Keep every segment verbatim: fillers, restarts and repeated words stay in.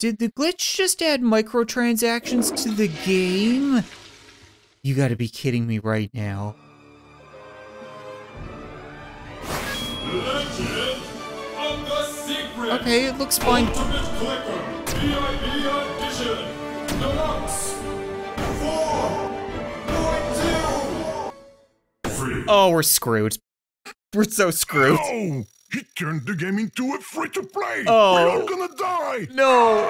Did the glitch just add microtransactions to the game? You gotta be kidding me right now. Legend of the Secret. Okay, it looks fine. Ultimate Clicker V I P Edition Deluxe four point two. Oh, we're screwed. We're so screwed. No! He turned the game into a free-to-play! Oh. We're all gonna die! No!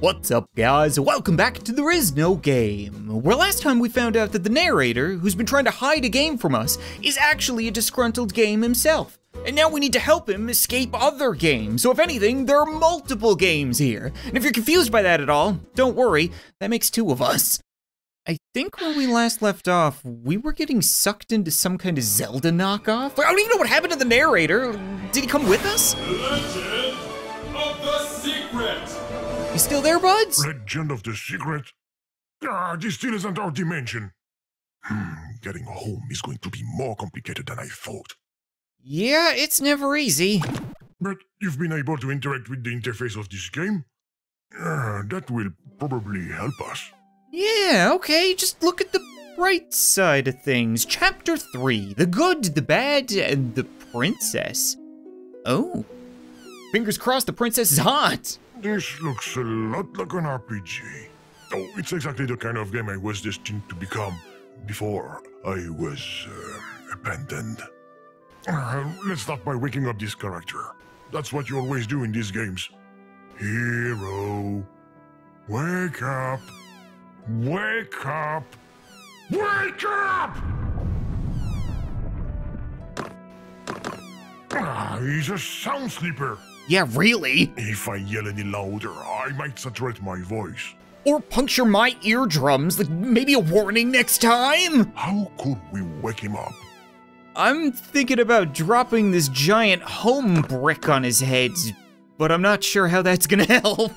What's up, guys? Welcome back to There Is No Game, where last time we found out that the narrator, who's been trying to hide a game from us, is actually a disgruntled game himself. And now we need to help him escape other games, so if anything, there are multiple games here. And if you're confused by that at all, don't worry, that makes two of us. I think when we last left off, we were getting sucked into some kind of Zelda knockoff. I don't even know what happened to the narrator. Did he come with us? Legend of the Secret! You still there, buds? Legend of the Secret? Ah, this still isn't our dimension. Hmm, getting home is going to be more complicated than I thought. Yeah, it's never easy. But you've been able to interact with the interface of this game? Uh, that will probably help us. Yeah, okay, just look at the bright side of things. Chapter three, the good, the bad, and the princess. Oh. Fingers crossed the princess is hot. This looks a lot like an R P G. Oh, it's exactly the kind of game I was destined to become before I was uh, abandoned. Uh, let's start by waking up this character. That's what you always do in these games. Hero, wake up. Wake up! Wake up! Ah, he's a sound sleeper. Yeah, really? If I yell any louder, I might saturate my voice. Or puncture my eardrums, like maybe a warning next time? How could we wake him up? I'm thinking about dropping this giant home brick on his head, but I'm not sure how that's gonna help.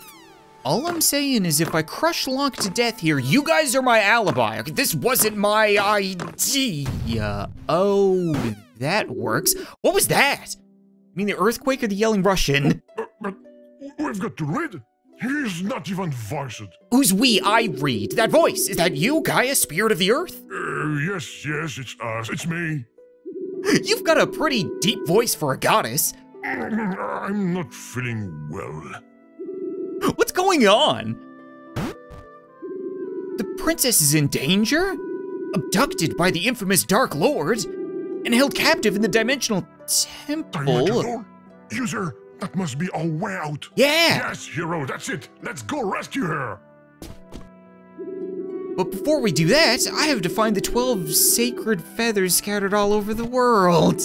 All I'm saying is if I crush Lonk to death here, you guys are my alibi. Okay, this wasn't my idea. Oh, that works. What was that? You mean the earthquake or the yelling Russian? But, but we've got to read. He's not even voiced. Who's we? I read. That voice. Is that you, Gaia, spirit of the earth? Uh, yes, yes, it's us. It's me. You've got a pretty deep voice for a goddess. I'm not feeling well. What's going on? The princess is in danger? Abducted by the infamous Dark Lord? And held captive in the Dimensional Temple? User, that must be our way out. Yeah! Yes, hero, that's it. Let's go rescue her. But before we do that, I have to find the twelve sacred feathers scattered all over the world.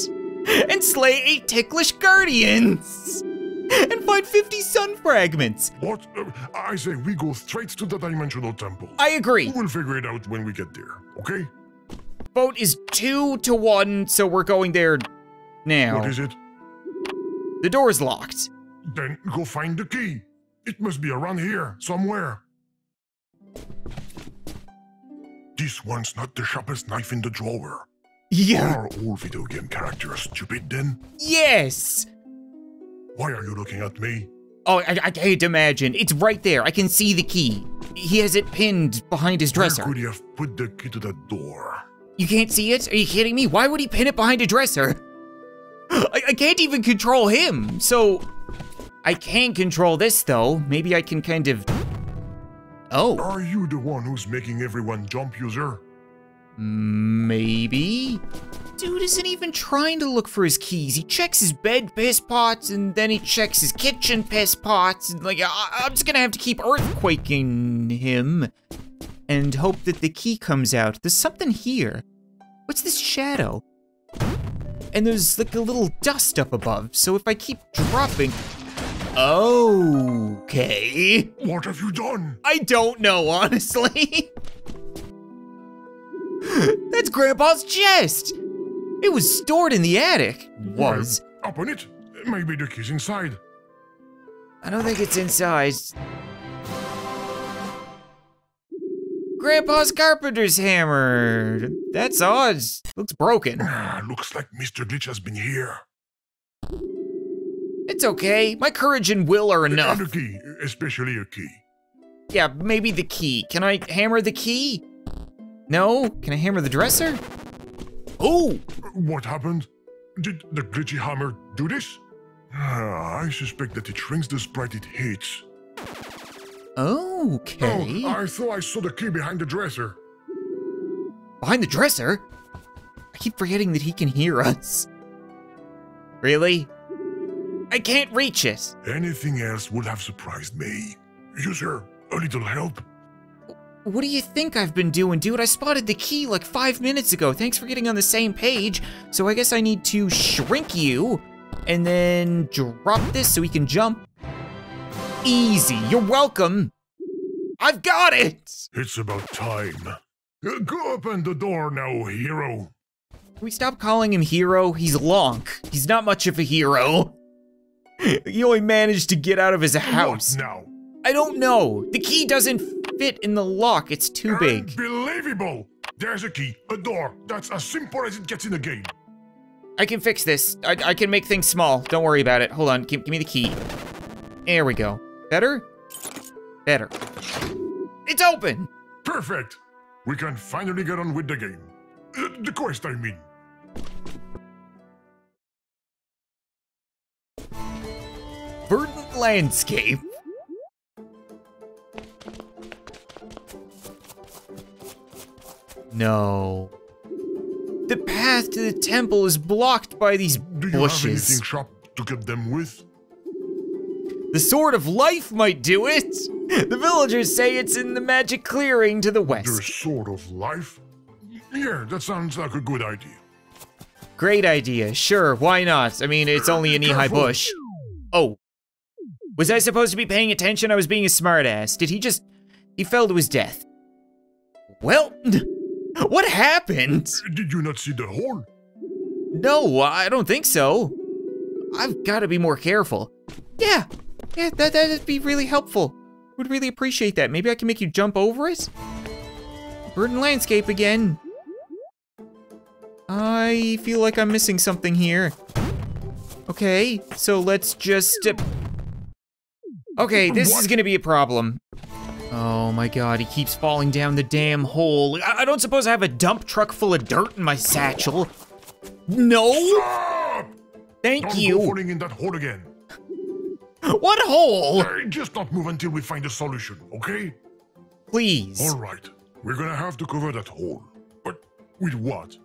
And slay eight ticklish guardians. And find fifty sun fragments! What? Uh, I say we go straight to the Dimensional Temple. I agree. We'll figure it out when we get there, okay? Vote is two to one, so we're going there now. What is it? The door's locked. Then go find the key. It must be around here, somewhere. This one's not the sharpest knife in the drawer. Yeah. Are all video game characters stupid then? Yes! Why are you looking at me? Oh, I, I can't imagine. It's right there. I can see the key. He has it pinned behind his dresser. Where could he have put the key to that door? You can't see it? Are you kidding me? Why would he pin it behind a dresser? I, I can't even control him. So, I can control this, though. Maybe I can kind of... Oh. Are you the one who's making everyone jump, user? Maybe? Dude isn't even trying to look for his keys. He checks his bed piss pots, and then he checks his kitchen piss pots. And like, I I'm just gonna have to keep earthquaking him and hope that the key comes out. There's something here. What's this shadow? And there's like a little dust up above, so if I keep dropping... Okay. What have you done? I don't know, honestly. That's Grandpa's chest! It was stored in the attic. Was. Well, open it. Maybe the key's inside. I don't think it's inside. Grandpa's carpenter's hammer. That's odd. Looks broken. Looks like Mister Glitch has been here. It's okay. My courage and will are enough. And a key, especially a key. Yeah, maybe the key. Can I hammer the key? No? Can I hammer the dresser? Oh! What happened? Did the glitchy hammer do this? Uh, I suspect that it shrinks the sprite it hits. Okay. Oh, I thought I saw the key behind the dresser. Behind the dresser? I keep forgetting that he can hear us. Really? I can't reach it. Anything else would have surprised me. User, a little help? What do you think I've been doing, dude? I spotted the key like five minutes ago. Thanks for getting on the same page. So I guess I need to shrink you and then drop this so we can jump. Easy. You're welcome. I've got it. It's about time. Go open the door now, hero. Can we stop calling him hero? He's Lonk. He's not much of a hero. He only managed to get out of his house. What now? I don't know. The key doesn't fit in the lock. It's too big. Unbelievable. There's a key, a door. That's as simple as it gets in a game. I can fix this. I, I can make things small. Don't worry about it. Hold on. Give, give me the key. There we go. Better? Better. It's open. Perfect. We can finally get on with the game. Uh, the quest, I mean. Verdant landscape. No. The path to the temple is blocked by these bushes. Do you have anything sharp to cut them with? The Sword of Life might do it. The villagers say it's in the magic clearing to the west. The Sword of Life? Yeah, that sounds like a good idea. Great idea. Sure, why not? I mean, it's only a knee-high bush. Oh. Was I supposed to be paying attention? I was being a smartass. Did he just... He fell to his death. Well... What happened? Did you not see the horn? No, I don't think so. I've got to be more careful. Yeah, yeah, that, that'd be really helpful. Would really appreciate that. Maybe I can make you jump over it? Verdant landscape again. I feel like I'm missing something here. Okay, so let's just... Uh... Okay, this what? is gonna be a problem. Oh my god, he keeps falling down the damn hole. I, I don't suppose I have a dump truck full of dirt in my satchel. No! Stop! Thank don't you! Don't go falling in that hole again. What hole? Uh, just not move until we find a solution, okay? Please. Alright, we're gonna have to cover that hole. But with what?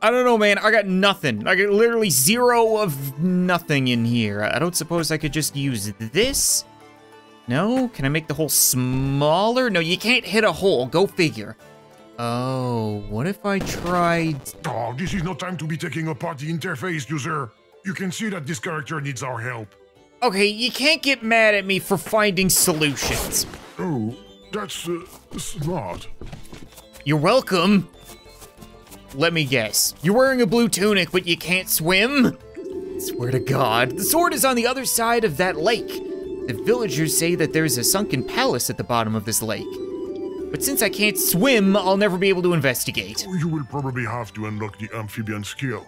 I don't know, man, I got nothing. I got literally zero of nothing in here. I don't suppose I could just use this? No? Can I make the hole smaller? No, you can't hit a hole. Go figure. Oh, what if I tried... Oh, this is no time to be taking apart the interface, user. You can see that this character needs our help. Okay, you can't get mad at me for finding solutions. Oh, that's uh, smart. You're welcome. Let me guess. You're wearing a blue tunic, but you can't swim? I swear to God. The sword is on the other side of that lake. The villagers say that there's a sunken palace at the bottom of this lake. But since I can't swim, I'll never be able to investigate. You will probably have to unlock the amphibian skill.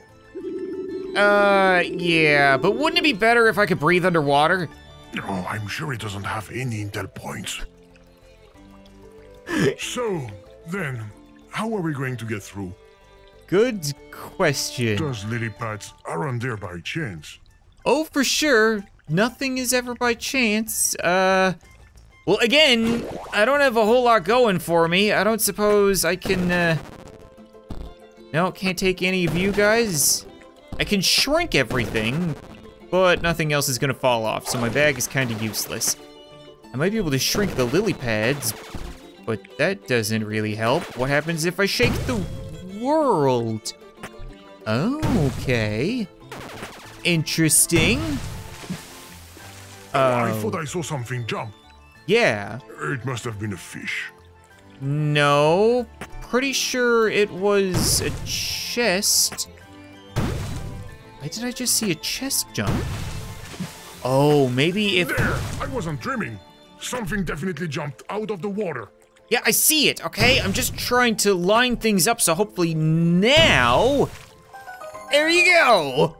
Uh, yeah, but wouldn't it be better if I could breathe underwater? Oh, I'm sure it doesn't have any intel points. So, then, how are we going to get through? Good question. Those lily pads aren't there by chance. Oh, for sure. Nothing is ever by chance. Uh, well, again, I don't have a whole lot going for me. I don't suppose I can, uh, no, can't take any of you guys. I can shrink everything, but nothing else is gonna fall off, so my bag is kind of useless. I might be able to shrink the lily pads, but that doesn't really help. What happens if I shake the world? Okay. Interesting. Oh, I thought I saw something jump. Yeah. It must have been a fish. No, pretty sure it was a chest. Why did I just see a chest jump? Oh, maybe if- There, I wasn't dreaming. Something definitely jumped out of the water. Yeah, I see it, okay? I'm just trying to line things up, so hopefully now... There you go!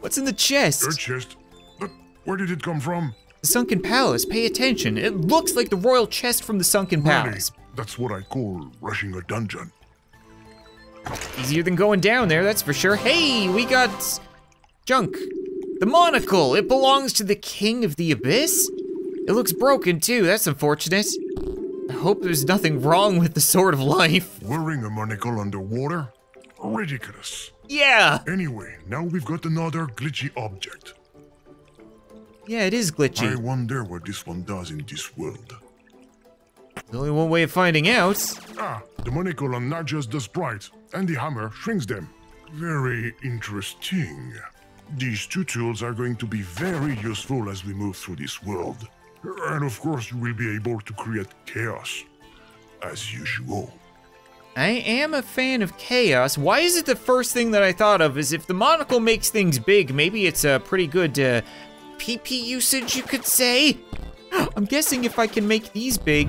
What's in the chest? Your chest? But where did it come from? The Sunken Palace, pay attention. It looks like the royal chest from the Sunken Palace. Really? That's what I call rushing a dungeon. Easier than going down there, that's for sure. Hey, we got junk. The monocle, it belongs to the King of the Abyss? It looks broken too, that's unfortunate. I hope there's nothing wrong with the Sword of Life. Wearing a monocle underwater? Ridiculous. Yeah! Anyway, now we've got another glitchy object. Yeah, it is glitchy. I wonder what this one does in this world. There's only one way of finding out. Ah, the monocle enlarges the sprites, and the hammer shrinks them. Very interesting. These two tools are going to be very useful as we move through this world. And of course, you will be able to create chaos, as usual. I am a fan of chaos. Why is it the first thing that I thought of is if the monocle makes things big, maybe it's a pretty good uh, P P usage, you could say? I'm guessing if I can make these big,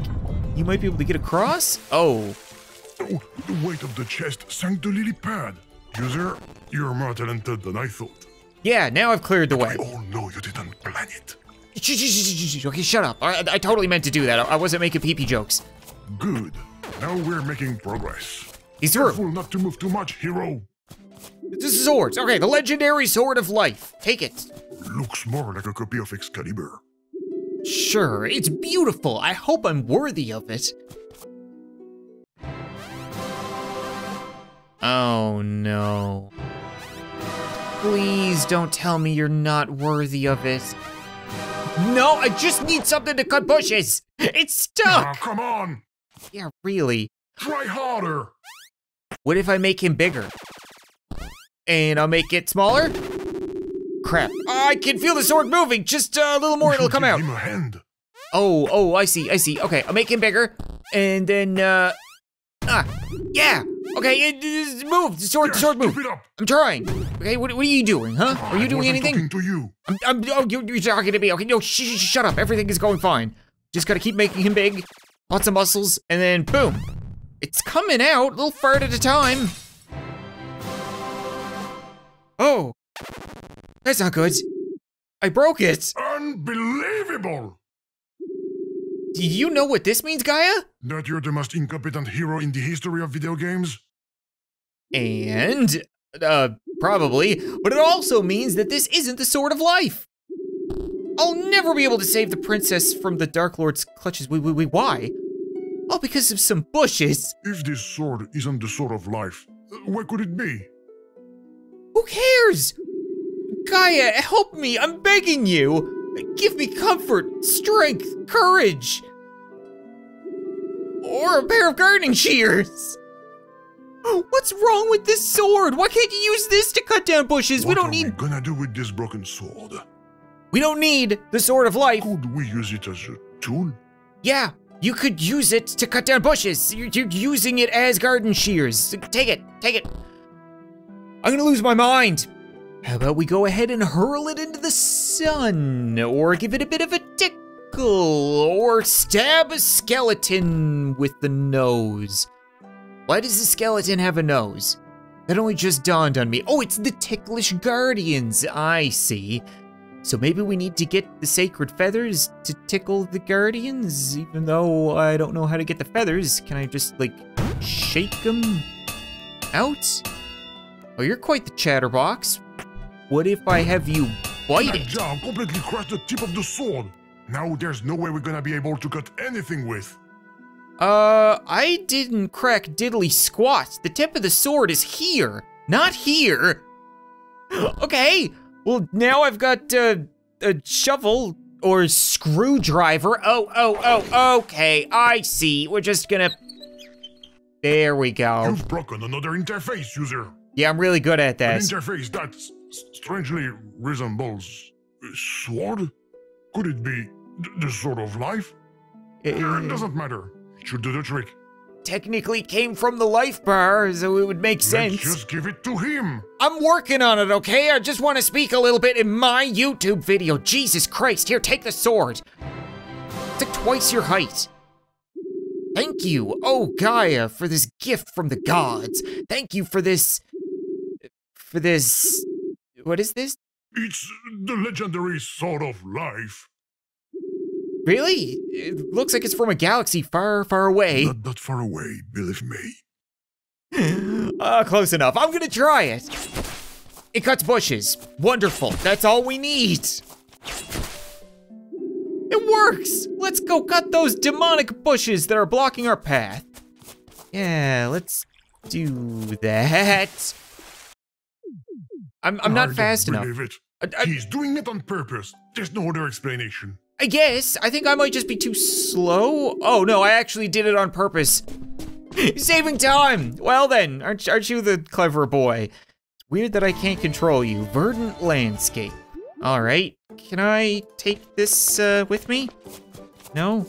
you might be able to get across? Oh. Oh, the weight of the chest sank the lily pad. User, you're more talented than I thought. Yeah, now I've cleared the but way. We all know you didn't plan it. Shh, shh, shh, shh, shh. Okay, shut up. I, I totally meant to do that. I, I wasn't making P P jokes. Good. Now we're making progress. He's through. Careful not to move too much, hero. This sword. Okay, the legendary Sword of Life. Take it. Looks more like a copy of Excalibur. Sure, it's beautiful. I hope I'm worthy of it. Oh no. Please don't tell me you're not worthy of it. No, I just need something to cut bushes. It's stuck. Oh, come on. Yeah, really. Try harder! What if I make him bigger? And I'll make it smaller? Crap. I can feel the sword moving! Just a little more and it'll come out. Give him a hand. Oh, oh, I see, I see. Okay, I'll make him bigger. And then, uh... Ah, yeah! Okay, it, it, move! Sword, yes, sword, move! I'm trying! Okay, what, what are you doing, huh? Oh, are you I doing anything? I'm talking to you. I'm, I'm, oh, you're, you're talking to me. Okay, no, sh sh shut up. Everything is going fine. Just gotta keep making him big. Lots of muscles, and then boom. It's coming out, a little fart at a time. Oh, that's not good. I broke it. Unbelievable. Do you know what this means, Gaia? That you're the most incompetent hero in the history of video games. And, uh, probably, but it also means that this isn't the Sword of Life. I'll never be able to save the princess from the Dark Lord's clutches. We, we, we, why? Oh, because of some bushes. If this sword isn't the Sword of Life, what could it be? Who cares? Gaia, help me. I'm begging you. Give me comfort, strength, courage. Or a pair of gardening shears. What's wrong with this sword? Why can't you use this to cut down bushes? What we don't need- What are we gonna do with this broken sword? We don't need the Sword of Life. Could we use it as a tool? Yeah, you could use it to cut down bushes. You're, you're using it as garden shears. Take it, take it. I'm gonna lose my mind. How about we go ahead and hurl it into the sun, or give it a bit of a tickle, or stab a skeleton with the nose. Why does the skeleton have a nose? That only just dawned on me. Oh, it's the ticklish guardians, I see. So maybe we need to get the sacred feathers to tickle the guardians, even though I don't know how to get the feathers. Can I just, like, shake them out? Oh, you're quite the chatterbox. What if I have you bite it? That job completely crushed the tip of the sword. Now there's no way we're gonna be able to cut anything with. Uh, I didn't crack diddly squat. The tip of the sword is here, not here. Okay. Well, now I've got uh, a shovel or a screwdriver. Oh, oh, oh, okay, I see. We're just gonna, there we go. You've broken another interface, user. Yeah, I'm really good at that. An interface that strangely resembles a sword? Could it be the Sword of Life? It, it doesn't matter, it should do the trick. Technically came from the life bar, so it would make sense. Let's just give it to him. I'm working on it, okay? I just want to speak a little bit in my YouTube video. Jesus Christ, here, take the sword. It's like twice your height. Thank you, oh Gaia, for this gift from the gods. Thank you for this... for this... what is this? It's the legendary Sword of Life. Really? It looks like it's from a galaxy far, far away. Not that far away, believe me. uh, close enough. I'm gonna try it. It cuts bushes. Wonderful. That's all we need. It works. Let's go cut those demonic bushes that are blocking our path. Yeah, let's do that. I'm, I'm not fast enough. It. I, I, He's doing it on purpose. There's no other explanation. I guess. I think I might just be too slow. Oh, no, I actually did it on purpose. Saving time. Well, then, aren't, aren't you the clever boy? It's weird that I can't control you. Verdant landscape. All right. Can I take this uh, with me? No?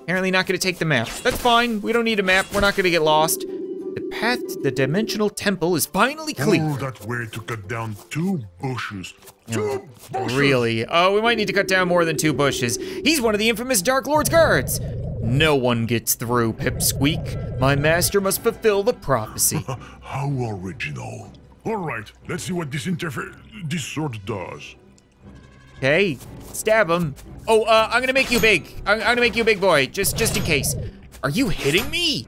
Apparently not going to take the map. That's fine. We don't need a map. We're not going to get lost. The path to the Dimensional Temple is finally clear. Oh, that way to cut down two bushes. Two bushes! Really? Oh, we might need to cut down more than two bushes. He's one of the infamous Dark Lord's guards. No one gets through, Pipsqueak. My master must fulfill the prophecy. How original. All right, let's see what this interface, this sword does. Okay, stab him. Oh, uh, I'm gonna make you big. I'm, I'm gonna make you a big boy, just, just in case. Are you hitting me?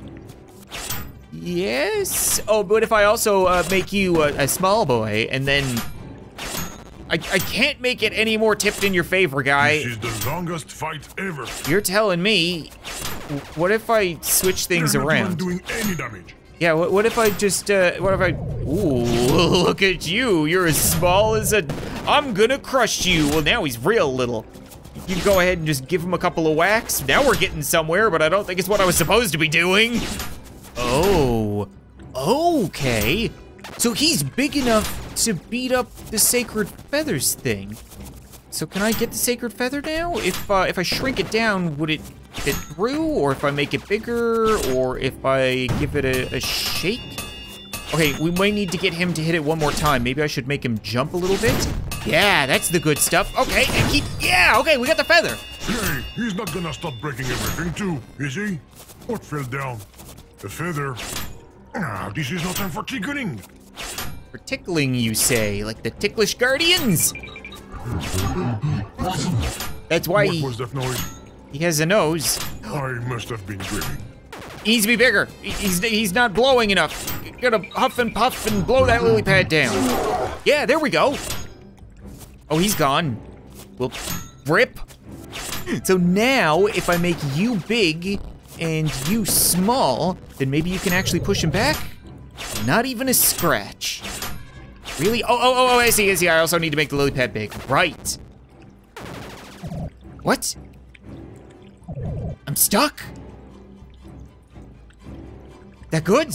Yes. Oh, but if I also uh, make you a, a small boy, and then I, I can't make it any more tipped in your favor, guy. This is the longest fight ever. You're telling me. What if I switch things They're not around? Doing any damage. Yeah. What, what if I just? Uh, what if I? Ooh, look at you. You're as small as a. I'm gonna crush you. Well, now he's real little. You go ahead and just give him a couple of whacks. Now we're getting somewhere, but I don't think it's what I was supposed to be doing. Oh, okay. So he's big enough to beat up the sacred feathers thing. So can I get the sacred feather now? If uh, if I shrink it down, would it fit through? Or if I make it bigger? Or if I give it a, a shake? Okay, we might need to get him to hit it one more time. Maybe I should make him jump a little bit. Yeah, that's the good stuff. Okay, and keep, yeah, okay, we got the feather. Hey, he's not gonna stop breaking everything too, is he? What fell down? The feather. Ah, this is no time for tickling. For tickling, you say? Like the ticklish guardians? That's why what he... What was that noise? He has a nose. I must have been dreaming. He needs to be bigger. He's, he's not blowing enough. Gotta huff and puff and blow that lily pad down. Yeah, there we go. Oh, he's gone. We'll rip. So now, if I make you big... and you small, then maybe you can actually push him back? Not even a scratch. Really? Oh, oh, oh, I see, I see. I also need to make the lily pad big. Right. What? I'm stuck? That good?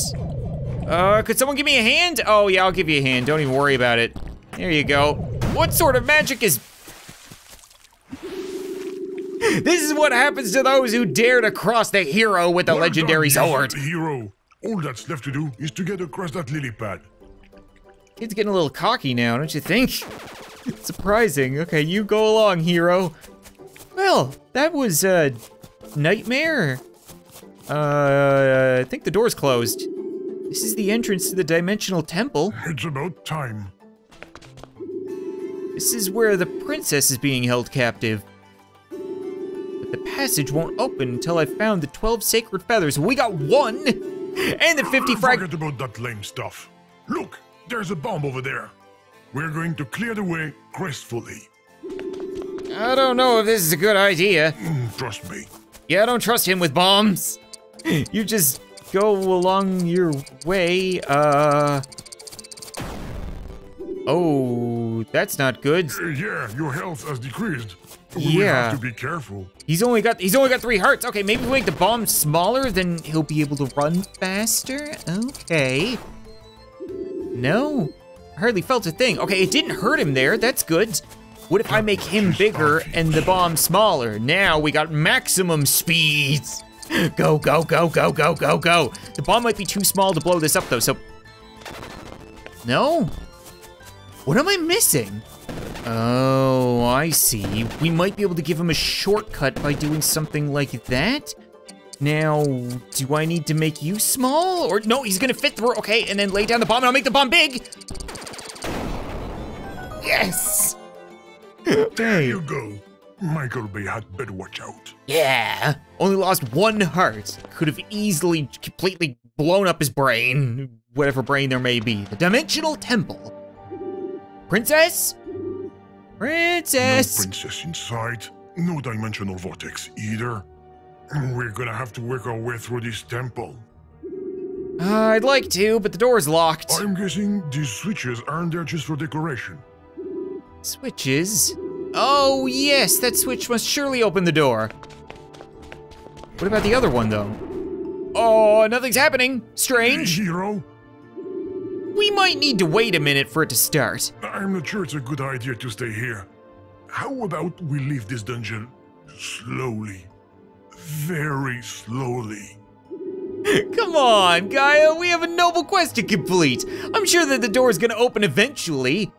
Uh, could someone give me a hand? Oh, yeah, I'll give you a hand. Don't even worry about it. There you go. What sort of magic is... This is what happens to those who dare to cross the hero with the well legendary done, sword. Hero. All that's left to do is to get across that lily pad. Kid's getting a little cocky now, don't you think? Surprising. Okay, you go along, hero. Well, that was a nightmare. Uh, I think the door's closed. This is the entrance to the Dimensional Temple. It's about time. This is where the princess is being held captive. The passage won't open until I've found the twelve sacred feathers. We got one, and the fifty frag- Forget about that lame stuff. Look, there's a bomb over there. We're going to clear the way gracefully. I don't know if this is a good idea. Mm, trust me. Yeah, I don't trust him with bombs. You just go along your way. Uh. Oh, that's not good. Uh, yeah, your health has decreased. We yeah. have to be careful. He's only got he's only got three hearts. Okay, maybe we make the bomb smaller, then he'll be able to run faster. Okay. No, I hardly felt a thing. Okay, it didn't hurt him there. That's good. What if I make him bigger and the bomb smaller? Now we got maximum speeds. Go, go, go, go, go, go, go. The bomb might be too small to blow this up though, so. No? What am I missing? Oh, I see. We might be able to give him a shortcut by doing something like that. Now, do I need to make you small? Or no, he's gonna fit through. Okay, and then lay down the bomb and I'll make the bomb big. Yes! There you go. Michael Bay had better watch out. Yeah, only lost one heart. Could have easily completely blown up his brain, whatever brain there may be. The Dimensional Temple. Princess? Princess? No princess inside, no dimensional vortex either. We're gonna have to work our way through this temple. Uh, I'd like to, but the door is locked. I'm guessing these switches aren't there just for decoration. Switches? Oh, yes, that switch must surely open the door. What about the other one, though? Oh, nothing's happening. Strange. Hero? We might need to wait a minute for it to start. I'm not sure it's a good idea to stay here. How about we leave this dungeon slowly? Very slowly. Come on, Gaia, we have a noble quest to complete. I'm sure that the door is gonna open eventually.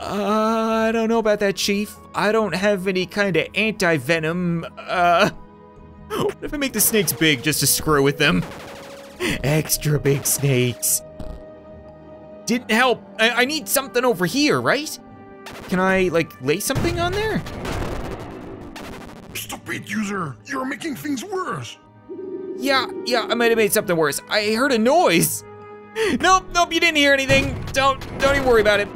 Uh, I don't know about that, Chief. I don't have any kind of anti-venom. Uh, what if I make the snakes big just to screw with them? Extra big snakes. Didn't help. I, I need something over here, right? Can I, like, lay something on there? Stop it, user. You're making things worse. Yeah, yeah, I might have made something worse. I heard a noise. Nope, nope, you didn't hear anything. Don't, don't even worry about it.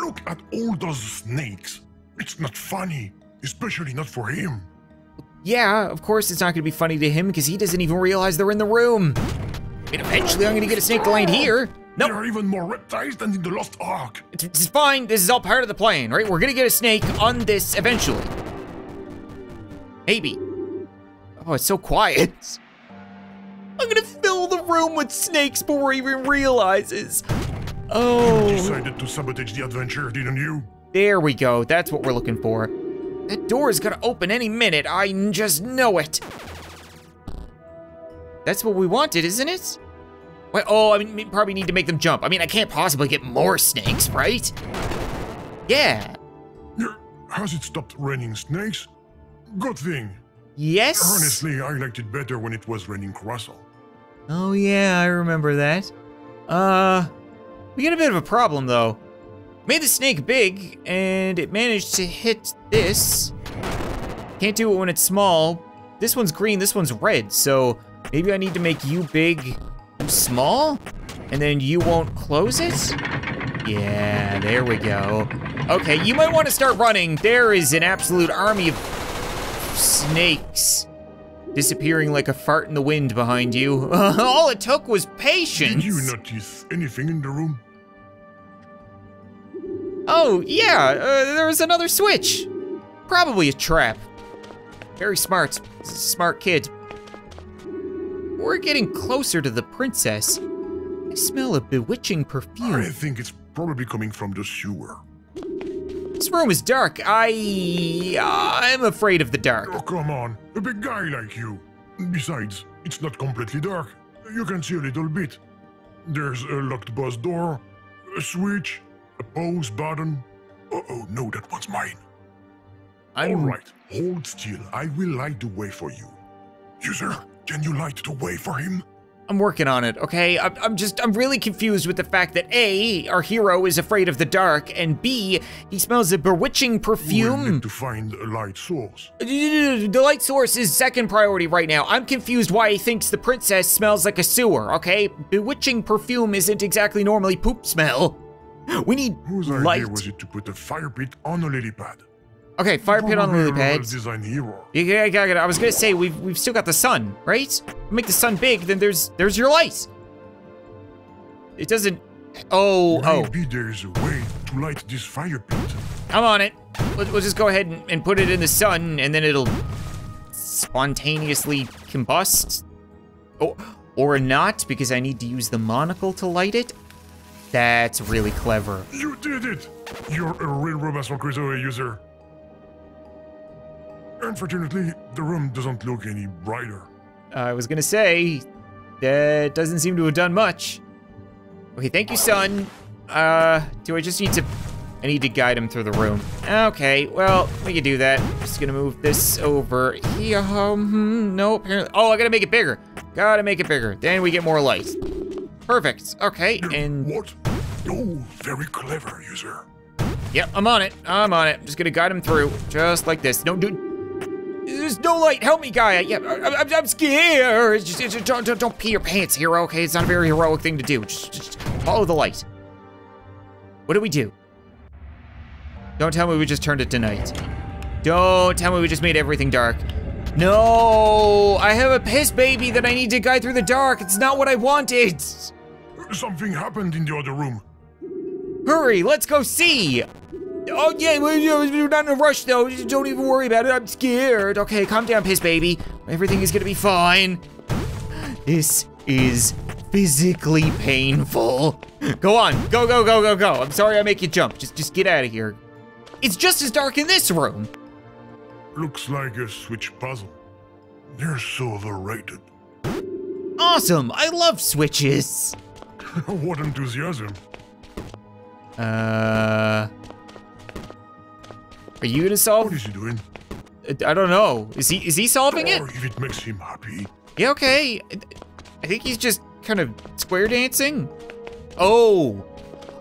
Look at all those snakes. It's not funny, especially not for him. Yeah, of course it's not gonna be funny to him because he doesn't even realize they're in the room. And eventually I'm gonna get a snake to land here. Nope. There are even more reptiles than in the Lost Ark. It's, it's fine, this is all part of the plan, right? We're gonna get a snake on this eventually. Maybe. Oh, it's so quiet. I'm gonna fill the room with snakes before he even realizes. Oh. You decided to sabotage the adventure, didn't you? There we go. That's what we're looking for. That door is gonna open any minute. I just know it. That's what we wanted, isn't it? Wait, oh, I mean, we probably need to make them jump. I mean, I can't possibly get more snakes, right? Yeah. Has it stopped raining snakes? Good thing. Yes. Honestly, I liked it better when it was raining croissant. Oh yeah, I remember that. Uh. We got a bit of a problem though. Made the snake big and it managed to hit this. Can't do it when it's small. This one's green, this one's red. So maybe I need to make you big, small, and then you won't close it? Yeah, there we go. Okay, you might want to start running. There is an absolute army of snakes disappearing like a fart in the wind behind you. All it took was patience. Did you notice anything in the room? Oh, yeah, uh, there was another switch. Probably a trap. Very smart, smart kid. We're getting closer to the princess. I smell a bewitching perfume. I think it's probably coming from the sewer. This room is dark. I... Uh, I'm afraid of the dark. Oh, come on, a big guy like you. Besides, it's not completely dark. You can see a little bit. There's a locked bus door, a switch, a pause button. Uh-oh, no, that one's mine. I'm... All right, hold still. I will light the way for you. User, can you light the way for him? I'm working on it, okay? I'm, I'm just, I'm really confused with the fact that A, our hero is afraid of the dark, and B, he smells a bewitching perfume. We need to find a light source. The light source is second priority right now. I'm confused why he thinks the princess smells like a sewer, okay? Bewitching perfume isn't exactly normally poop smell. We need Whose light. Whose idea was it to put a fire pit on a lily pad? Okay, fire pit on lily pads. Yeah, I was gonna say we've we've still got the sun, right? Make the sun big, then there's there's your light. It doesn't. Oh, oh. Maybe there's a way to light this fire pit. I'm on it. We'll, we'll just go ahead and, and put it in the sun, and then it'll spontaneously combust. Oh, or not, because I need to use the monocle to light it. That's really clever. You did it. You're a real Robinson Crusoe user. Unfortunately, the room doesn't look any brighter. I was gonna say, that doesn't seem to have done much. Okay, thank you, son. Uh, do I just need to I need to guide him through the room. Okay, well, we can do that. I'm just gonna move this over here. Um, no, apparently, oh, I gotta make it bigger. Gotta make it bigger. Then we get more light. Perfect, okay, and. What? Oh, very clever, user. Yep, I'm on it, I'm on it. I'm just gonna guide him through, just like this. No, dude. There's no light, help me, Gaia. Yeah, I, I, I'm scared. Just, just, don't, don't pee your pants here, okay? It's not a very heroic thing to do. Just, just follow the light. What do we do? Don't tell me we just turned it to night. Don't tell me we just made everything dark. No, I have a piss baby that I need to guide through the dark. It's not what I wanted. Something happened in the other room. Hurry, let's go see. Oh yeah, we're not in a rush though. Don't even worry about it, I'm scared. Okay, calm down, piss baby. Everything is gonna be fine. This is physically painful. Go on, go, go, go, go, go. I'm sorry I make you jump. Just just get out of here. It's just as dark in this room. Looks like a Switch puzzle. They're so overrated. Awesome, I love Switches. What enthusiasm. Uh... Are you gonna solve? What is he doing? I don't know. Is he is he solving it? Or if it makes him happy. Yeah, okay. I think he's just kind of square dancing. Oh,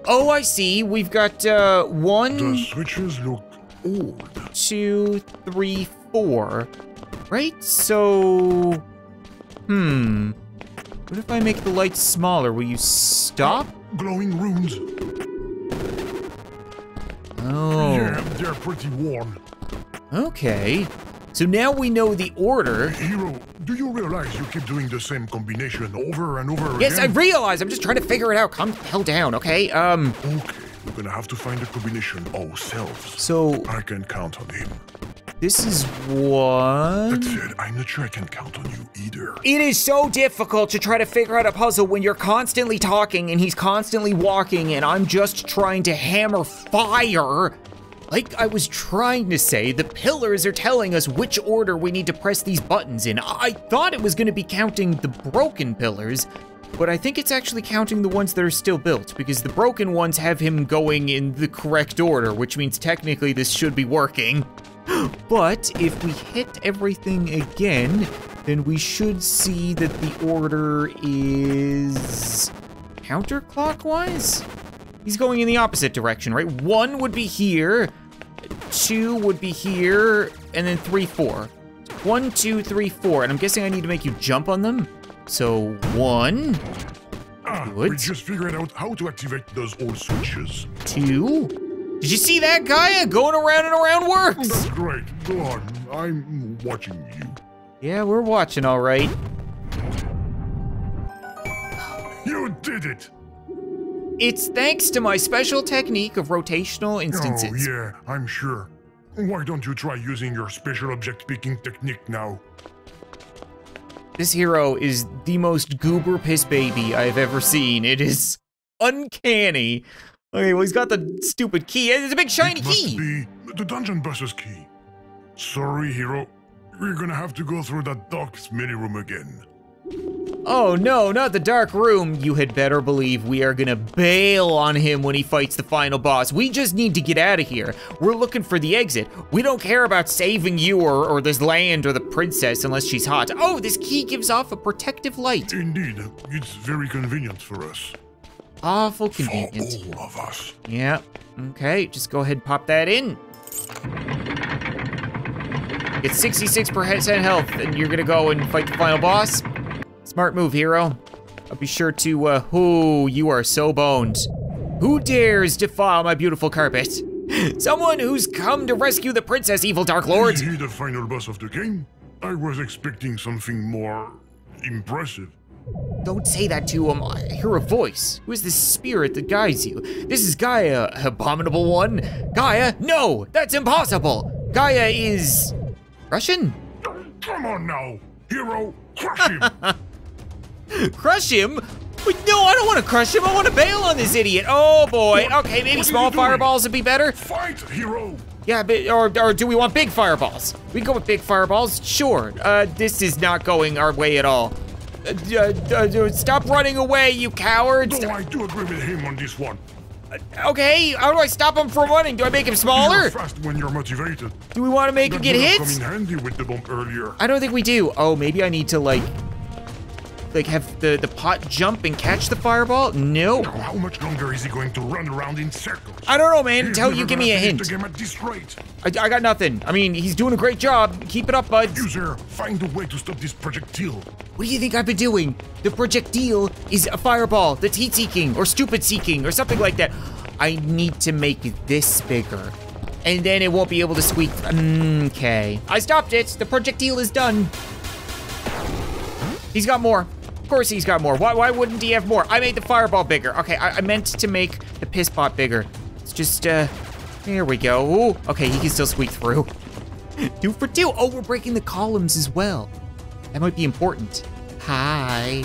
oh, I see. We've got uh, one. The switches look old. Two, three, four. Right. So, hmm. What if I make the lights smaller? Will you stop? Glowing runes. Oh. Yeah, they're pretty warm. Okay. So now we know the order. Hero, do you realize you keep doing the same combination over and over yes, again? Yes, I realize. I'm just trying to figure it out. Calm the hell down, okay? Um. Okay, we're gonna have to find the combination ourselves. So. I can count on him. This is one. That said, I'm not sure I can count on you either. It is so difficult to try to figure out a puzzle when you're constantly talking and he's constantly walking and I'm just trying to hammer fire. Like I was trying to say, the pillars are telling us which order we need to press these buttons in. I thought it was gonna be counting the broken pillars, but I think it's actually counting the ones that are still built because the broken ones have him going in the correct order, which means technically this should be working. But if we hit everything again, then we should see that the order is counterclockwise? He's going in the opposite direction, right? One would be here, two would be here, and then three, four. One, two, three, four, and I'm guessing I need to make you jump on them. So one, ah, good. We just figured out how to activate those old switches. Two. Did you see that, Gaia? Going around and around works. That's great. Go on. I'm watching you. Yeah, we're watching, all right. You did it. It's thanks to my special technique of rotational instances. Oh, yeah, I'm sure. Why don't you try using your special object picking technique now? This hero is the most goober piss baby I've ever seen. It is uncanny. Okay, well, he's got the stupid key. It's a big shiny it must key. Be the dungeon boss's key. Sorry, hero. We're gonna have to go through that dark mini room again. Oh no, not the dark room. You had better believe we are gonna bail on him when he fights the final boss. We just need to get out of here. We're looking for the exit. We don't care about saving you or, or this land or the princess unless she's hot. Oh, this key gives off a protective light. Indeed, it's very convenient for us. Awful convenient. For all of us. Yeah. Okay, just go ahead and pop that in. It's sixty-six percent health, and you're gonna go and fight the final boss. Smart move, hero. I'll be sure to, uh, whoo, you are so boned. Who dares defile my beautiful carpet? Someone who's come to rescue the princess, evil Dark Lord. Is he the final boss of the game? I was expecting something more impressive. Don't say that to him. I hear a voice. Who is this spirit that guides you? This is Gaia, abominable one. Gaia, no, that's impossible. Gaia is Russian? Oh, come on now, hero, crush him. Crush him? Wait, no, I don't want to crush him. I want to bail on this idiot. Oh boy. What? Okay, maybe small fireballs would be better. Fight, hero. Yeah, but, or, or do we want big fireballs? We can go with big fireballs, sure. Uh, this is not going our way at all. Uh, uh, uh, stop running away, you cowards! No, I do agree with him on this one. Okay, how do I stop him from running? Do I make him smaller? You're fast when you're motivated. Do we want to make that him get hits? Come in handy with the bump earlier. I don't think we do. Oh, maybe I need to like, like have the the pot jump and catch the fireball. No. Now, how much longer is he going to run around in circles? I don't know, man. Until you give me a hint. At this rate. I, I got nothing. I mean, he's doing a great job. Keep it up, bud. User, find a way to stop this projectile. What do you think I've been doing? The projectile is a fireball that's heat-seeking or stupid-seeking or something like that. I need to make this bigger, and then it won't be able to squeak. Okay. I stopped it. The projectile is done. He's got more. Of course he's got more. Why, why wouldn't he have more? I made the fireball bigger. Okay, I, I meant to make the piss pot bigger. It's just, uh, there we go. Ooh, okay, he can still squeak through. Two for two. Oh, we're breaking the columns as well. That might be important. Hi.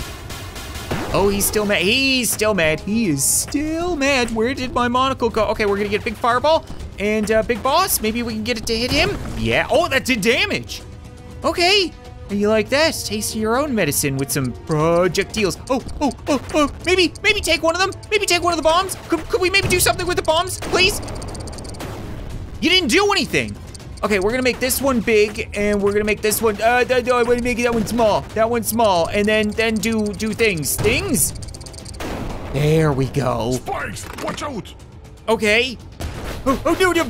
Oh, he's still mad. He's still mad. He is still mad. Where did my monocle go? Okay, we're gonna get a big fireball and a big boss. Maybe we can get it to hit him. Yeah. Oh, that did damage. Okay. Are you like that? Taste your own medicine with some projectiles. Oh, oh, oh, oh. Maybe, maybe take one of them. Maybe take one of the bombs. Could, could we maybe do something with the bombs, please? You didn't do anything. Okay, we're gonna make this one big, and we're gonna make this one. Uh, no, I want to make that one small. That one small, and then then do do things, things. There we go. Spikes, watch out! Okay. Oh, oh no, no!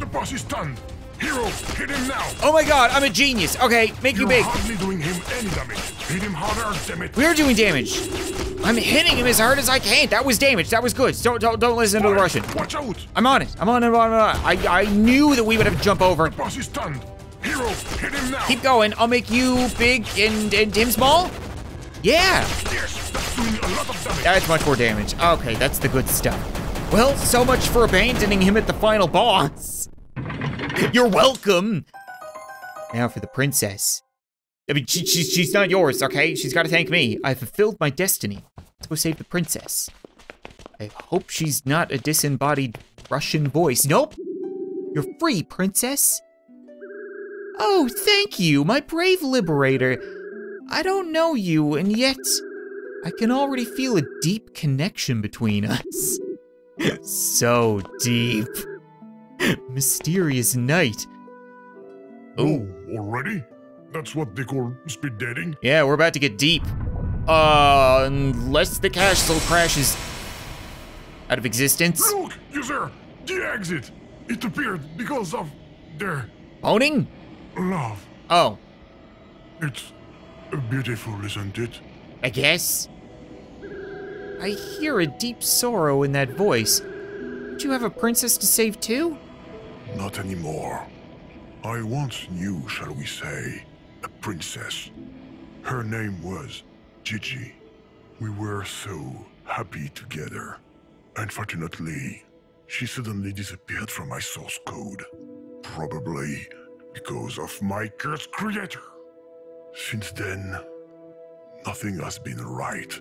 The boss is done. Hero, hit him now. Oh my God, I'm a genius. Okay, make you, you big. You're hardly doing him any damage. Hit him harder, damn it. We're doing damage. I'm hitting him as hard as I can. That was damage. That was good. Don't don't, don't listen Fire. to the Russian. Watch out! I'm on it. I'm on it. I'm on it. I I knew that we would have to jump over. The boss is stunned. Hero, hit him now. Keep going. I'll make you big and and him small. Yeah. Yes, that's doing a lot of damage. That's much more damage. Okay, that's the good stuff. Well, so much for abandoning him at the final boss. You're welcome. Now for the princess. I mean, she, she, she's not yours, okay? She's got to thank me. I fulfilled my destiny. Let's go save the princess. I hope she's not a disembodied Russian voice. Nope. You're free, princess. Oh, thank you, my brave liberator. I don't know you, and yet I can already feel a deep connection between us. So deep. Mysterious night. Oh, already? That's what they call speed dating? Yeah, we're about to get deep. Uh, unless the castle crashes out of existence. Look, user, the exit. It appeared because of their... Owning? Love. Oh. It's beautiful, isn't it? I guess. I hear a deep sorrow in that voice. Don't you have a princess to save too? Not anymore. I once knew, shall we say, a princess. Her name was Gigi. We were so happy together. Unfortunately, she suddenly disappeared from my source code. Probably because of my cursed creator. Since then, nothing has been right.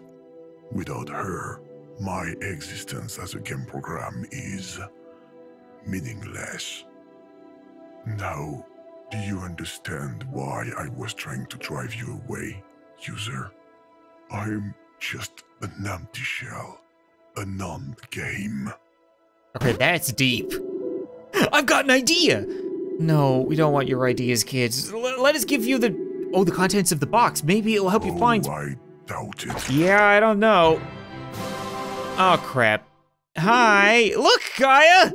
Without her, my existence as a game program is meaningless. Now, do you understand why I was trying to drive you away, user? I'm just an empty shell, a non-game. Okay, that's deep. I've got an idea! No, we don't want your ideas, kids. L- let us give you the, oh, the contents of the box. Maybe it'll help oh, you find- I doubt it. Yeah, I don't know. Oh, crap. Hi, look, Gaia!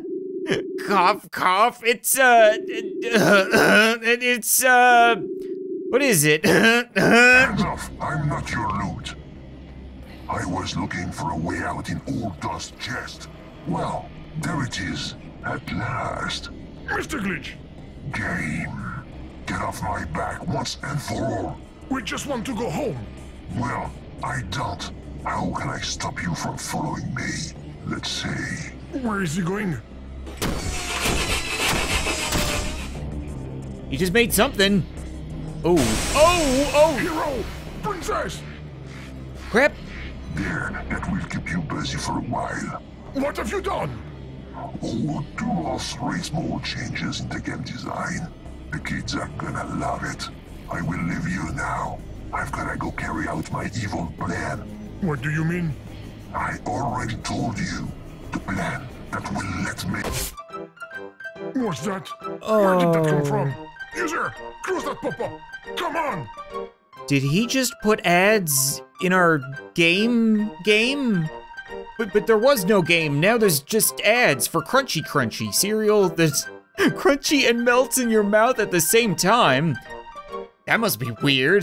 Cough, cough, it's, uh, it's, uh, what is it? Hands off, I'm not your loot. I was looking for a way out in old dust chest. Well, there it is, at last. Mister Glitch! Game, get off my back once and for all. We just want to go home. Well, I don't. How can I stop you from following me? Let's see. Where is he going? You just made something. Oh, oh, oh! Hero, princess. Crap. There, that will keep you busy for a while. What have you done? Oh, two or three small changes in the game design. The kids are gonna love it. I will leave you now. I've gotta go carry out my evil plan. What do you mean? I already told you. the plan that will let me. What's that? Oh. Where did that come from? User, close that pop-up. Come on. Did he just put ads in our game? Game? But but there was no game. Now there's just ads for Crunchy Crunchy cereal that's crunchy and melts in your mouth at the same time. That must be weird.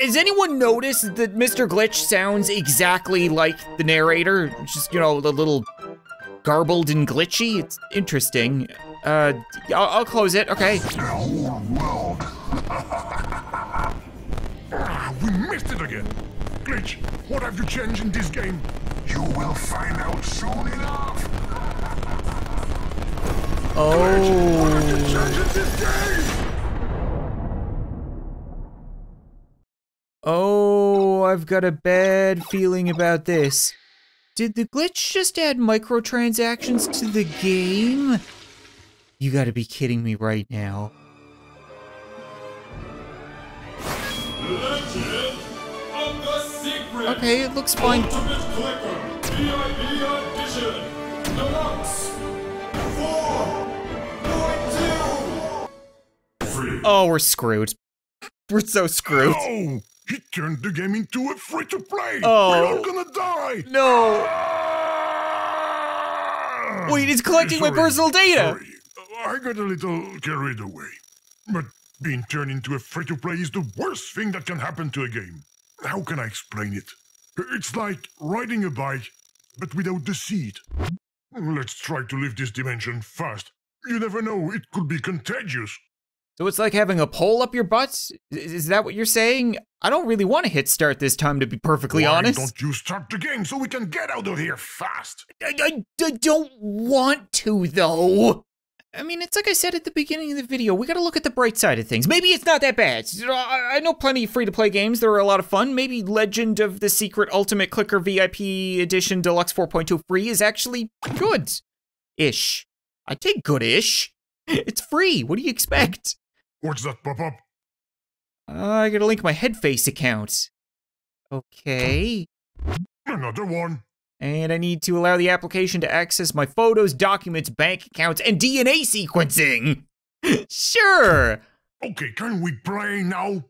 Has anyone noticed that Mister Glitch sounds exactly like the narrator? Just, you know, the little garbled and glitchy. It's interesting. Uh, I'll, I'll close it. Okay. The whole world. Ah, we missed it again. Glitch, what have you changed in this game? You will find out soon enough. Oh. Glitch, what have you changed in this game? Oh, I've got a bad feeling about this. Did the glitch just add microtransactions to the game? You gotta be kidding me right now. Legend of the Secret. Okay, it looks fine. Ultimate Clicker, V I P Edition, Deluxe, four point two, free. Oh, we're screwed. We're so screwed. No! He turned the game into a free-to-play! Oh. We're all gonna die! No! Ah! Wait, it's collecting sorry, my personal data! Sorry. I got a little carried away. But being turned into a free-to-play is the worst thing that can happen to a game. How can I explain it? It's like riding a bike, but without the seat. Let's try to leave this dimension fast. You never know, it could be contagious. So it's like having a pole up your butt? Is that what you're saying? I don't really want to hit start this time, to be perfectly Why honest. Don't you start the game so we can get out of here fast? I, I, I don't want to, though. I mean, it's like I said at the beginning of the video, we gotta look at the bright side of things. Maybe it's not that bad. I know plenty of free-to-play games, they're a lot of fun. Maybe Legend of the Secret Ultimate Clicker V I P Edition Deluxe four point two free is actually good-ish. I take good-ish. It's free, what do you expect? What's that pop-up? Uh, I gotta link my Headface account. Okay. Another one. And I need to allow the application to access my photos, documents, bank accounts, and D N A sequencing! Sure! Okay, can we play now?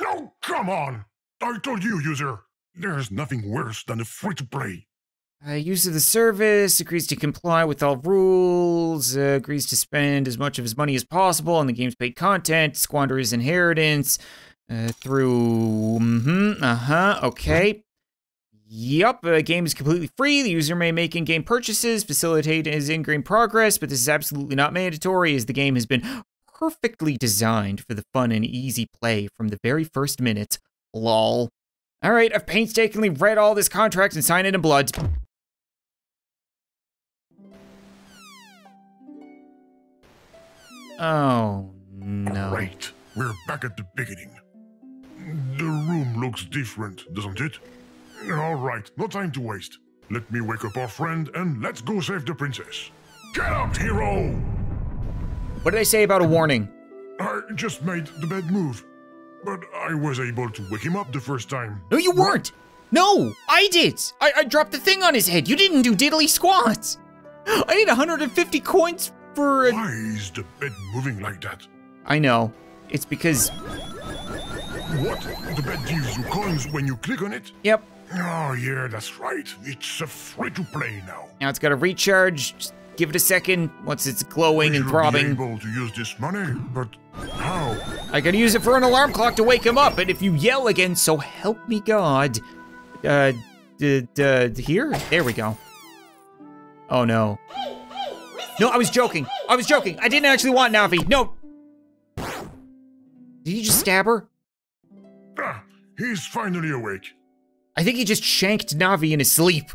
No, come on! I told you, user, there's nothing worse than a free-to-play. Uh, use of the service, agrees to comply with all rules, uh, agrees to spend as much of his money as possible on the game's paid content, squander his inheritance, uh, through, mm-hmm, uh-huh, okay. Yup, the uh, game is completely free, the user may make in-game purchases, facilitate his in-game progress, but this is absolutely not mandatory as the game has been perfectly designed for the fun and easy play from the very first minute, lol. Alright, I've painstakingly read all this contract and signed it in blood. Oh, no. Great. We're back at the beginning. The room looks different, doesn't it? Alright, no time to waste. Let me wake up our friend and let's go save the princess. Get up, hero! What did I say about a warning? I just made the bad move. But I was able to wake him up the first time. No, you weren't! No, I did! I, I dropped the thing on his head. You didn't do diddly squats! I need one hundred fifty coins for a- Why is the bed moving like that? I know. It's because- What? The bed gives you coins when you click on it? Yep. Oh yeah, that's right. It's a free-to-play now. Now it's gotta recharge. Just give it a second once it's glowing we and throbbing. Be able to use this money, but how? I gotta use it for an alarm clock to wake him up, and if you yell again, so help me God. Uh, d d here? There we go. Oh no. Hey, hey, no, I was joking. I was joking. I didn't actually want Navi. No. Did he just stab her? Ah, he's finally awake. I think he just shanked Navi in his sleep.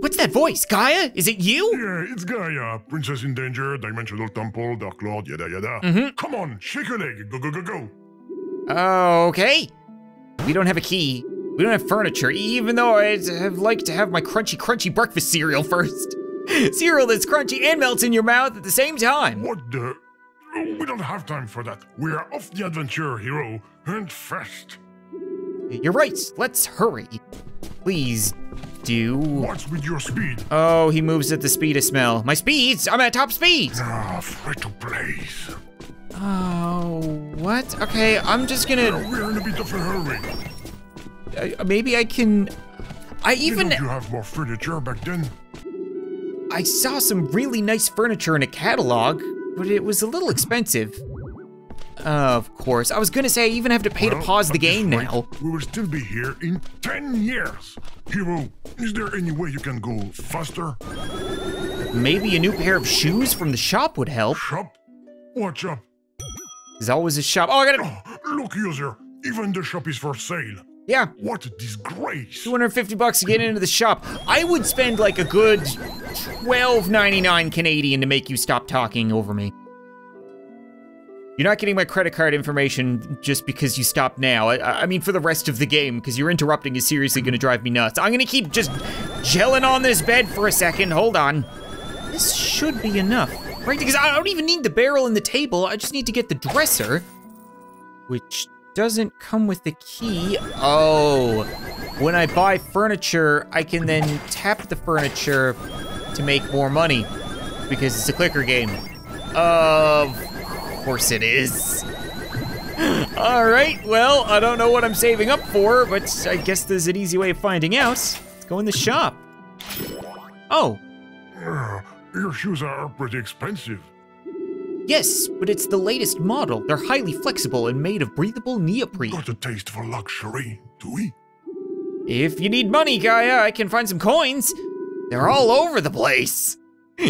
What's that voice? Gaia? Is it you? Yeah, it's Gaia. Princess in danger, Dimensional Temple, Dark Lord, yada yada. Mm-hmm. Come on, shake a leg. Go, go, go, go. Oh, okay. We don't have a key. We don't have furniture, even though I'd have liked to have my crunchy, crunchy breakfast cereal first. Cereal that's crunchy and melts in your mouth at the same time. What the? We don't have time for that. We are off the adventure, hero, and fast. You're right. Let's hurry. Please. do? What's with your speed? Oh, he moves at the speed of smell. My speeds? I'm at top speed! Ah, free to blaze. Oh, what? Okay, I'm just gonna... No, we're in a bit of a hurry. Uh, maybe I can... I even... Didn't you have more furniture back then? I saw some really nice furniture in a catalog, but it was a little expensive. Uh, of course. I was gonna say I even have to pay well, to pause the game right, now. We will still be here in ten years. Hero, is there any way you can go faster? Maybe a new pair of shoes from the shop would help. Shop? What shop? There's always a shop. Oh, I gotta... Oh, look, user. Even the shop is for sale. Yeah. What a disgrace. two hundred fifty bucks to get into the shop. I would spend like a good twelve ninety-nine Canadian to make you stop talking over me. You're not getting my credit card information just because you stopped now. I, I mean, for the rest of the game, because you're interrupting is seriously gonna drive me nuts. I'm gonna keep just gelling on this bed for a second. Hold on. This should be enough. Right, because I don't even need the barrel and the table. I just need to get the dresser, which doesn't come with the key. Oh, when I buy furniture, I can then tap the furniture to make more money because it's a clicker game. Of course it is. All right, well, I don't know what I'm saving up for, but I guess there's an easy way of finding out. Let's go in the shop. Oh. Your shoes are pretty expensive. Yes, but it's the latest model. They're highly flexible and made of breathable neoprene. Got a taste for luxury, do we? If you need money, Gaia, I can find some coins. They're all over the place.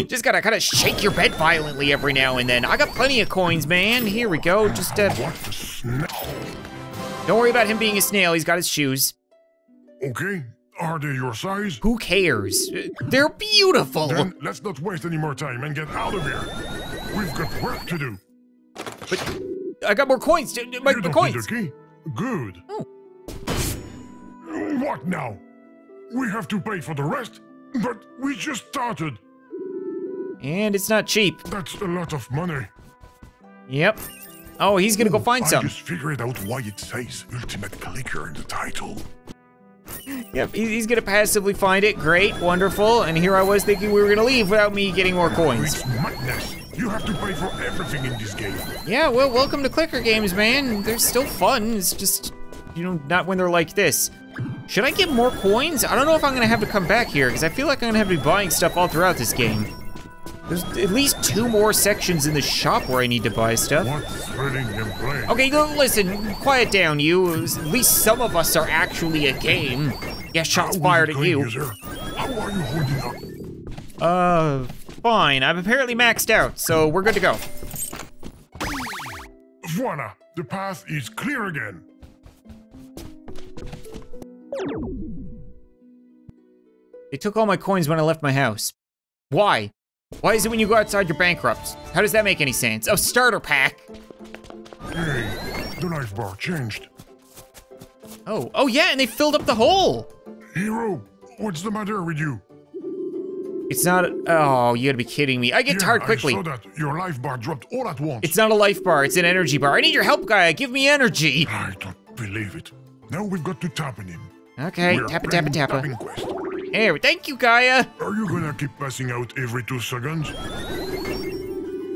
Just gotta kind of shake your bed violently every now and then. I got plenty of coins, man. Here we go, just uh... What the snail? Don't worry about him being a snail, he's got his shoes. Okay. Are they your size? Who cares? They're beautiful! Then let's not waste any more time and get out of here. We've got work to do. But I got more coins. My, you don't coins. Need the key. Good. Oh. What now? We have to pay for the rest, but we just started. And it's not cheap. That's a lot of money. Yep. Oh, he's gonna Ooh, go find I some. I just figured out why it says Ultimate Clicker in the title. Yep, he's gonna passively find it. Great, wonderful. And here I was thinking we were gonna leave without me getting more coins. It's madness. You have to pay for everything in this game. Yeah, well, welcome to clicker games, man. They're still fun. It's just, you know, not when they're like this. Should I get more coins? I don't know if I'm gonna have to come back here because I feel like I'm gonna have to be buying stuff all throughout this game. There's at least two more sections in the shop where I need to buy stuff. What's hurting him, Blake? Okay, listen, quiet down, you. At least some of us are actually a game. Yeah, shots fired at you. How are you holding up? Uh, fine. I'm apparently maxed out, so we're good to go. Voila, the path is clear again. They took all my coins when I left my house. Why? Why is it when you go outside you're bankrupt? How does that make any sense? Oh, starter pack. Hey, the life bar changed. Oh, oh yeah, and they filled up the hole. Hero, what's the matter with you? It's not, a, oh, you gotta be kidding me. I get yeah, tired quickly. I saw that. Your life bar dropped all at once. It's not a life bar, it's an energy bar. I need your help, Gaia, give me energy. I don't believe it. Now we've got to tap in him. Okay, tap it, tap it, tap it. Hey, thank you, Gaia. Are you gonna keep passing out every two seconds?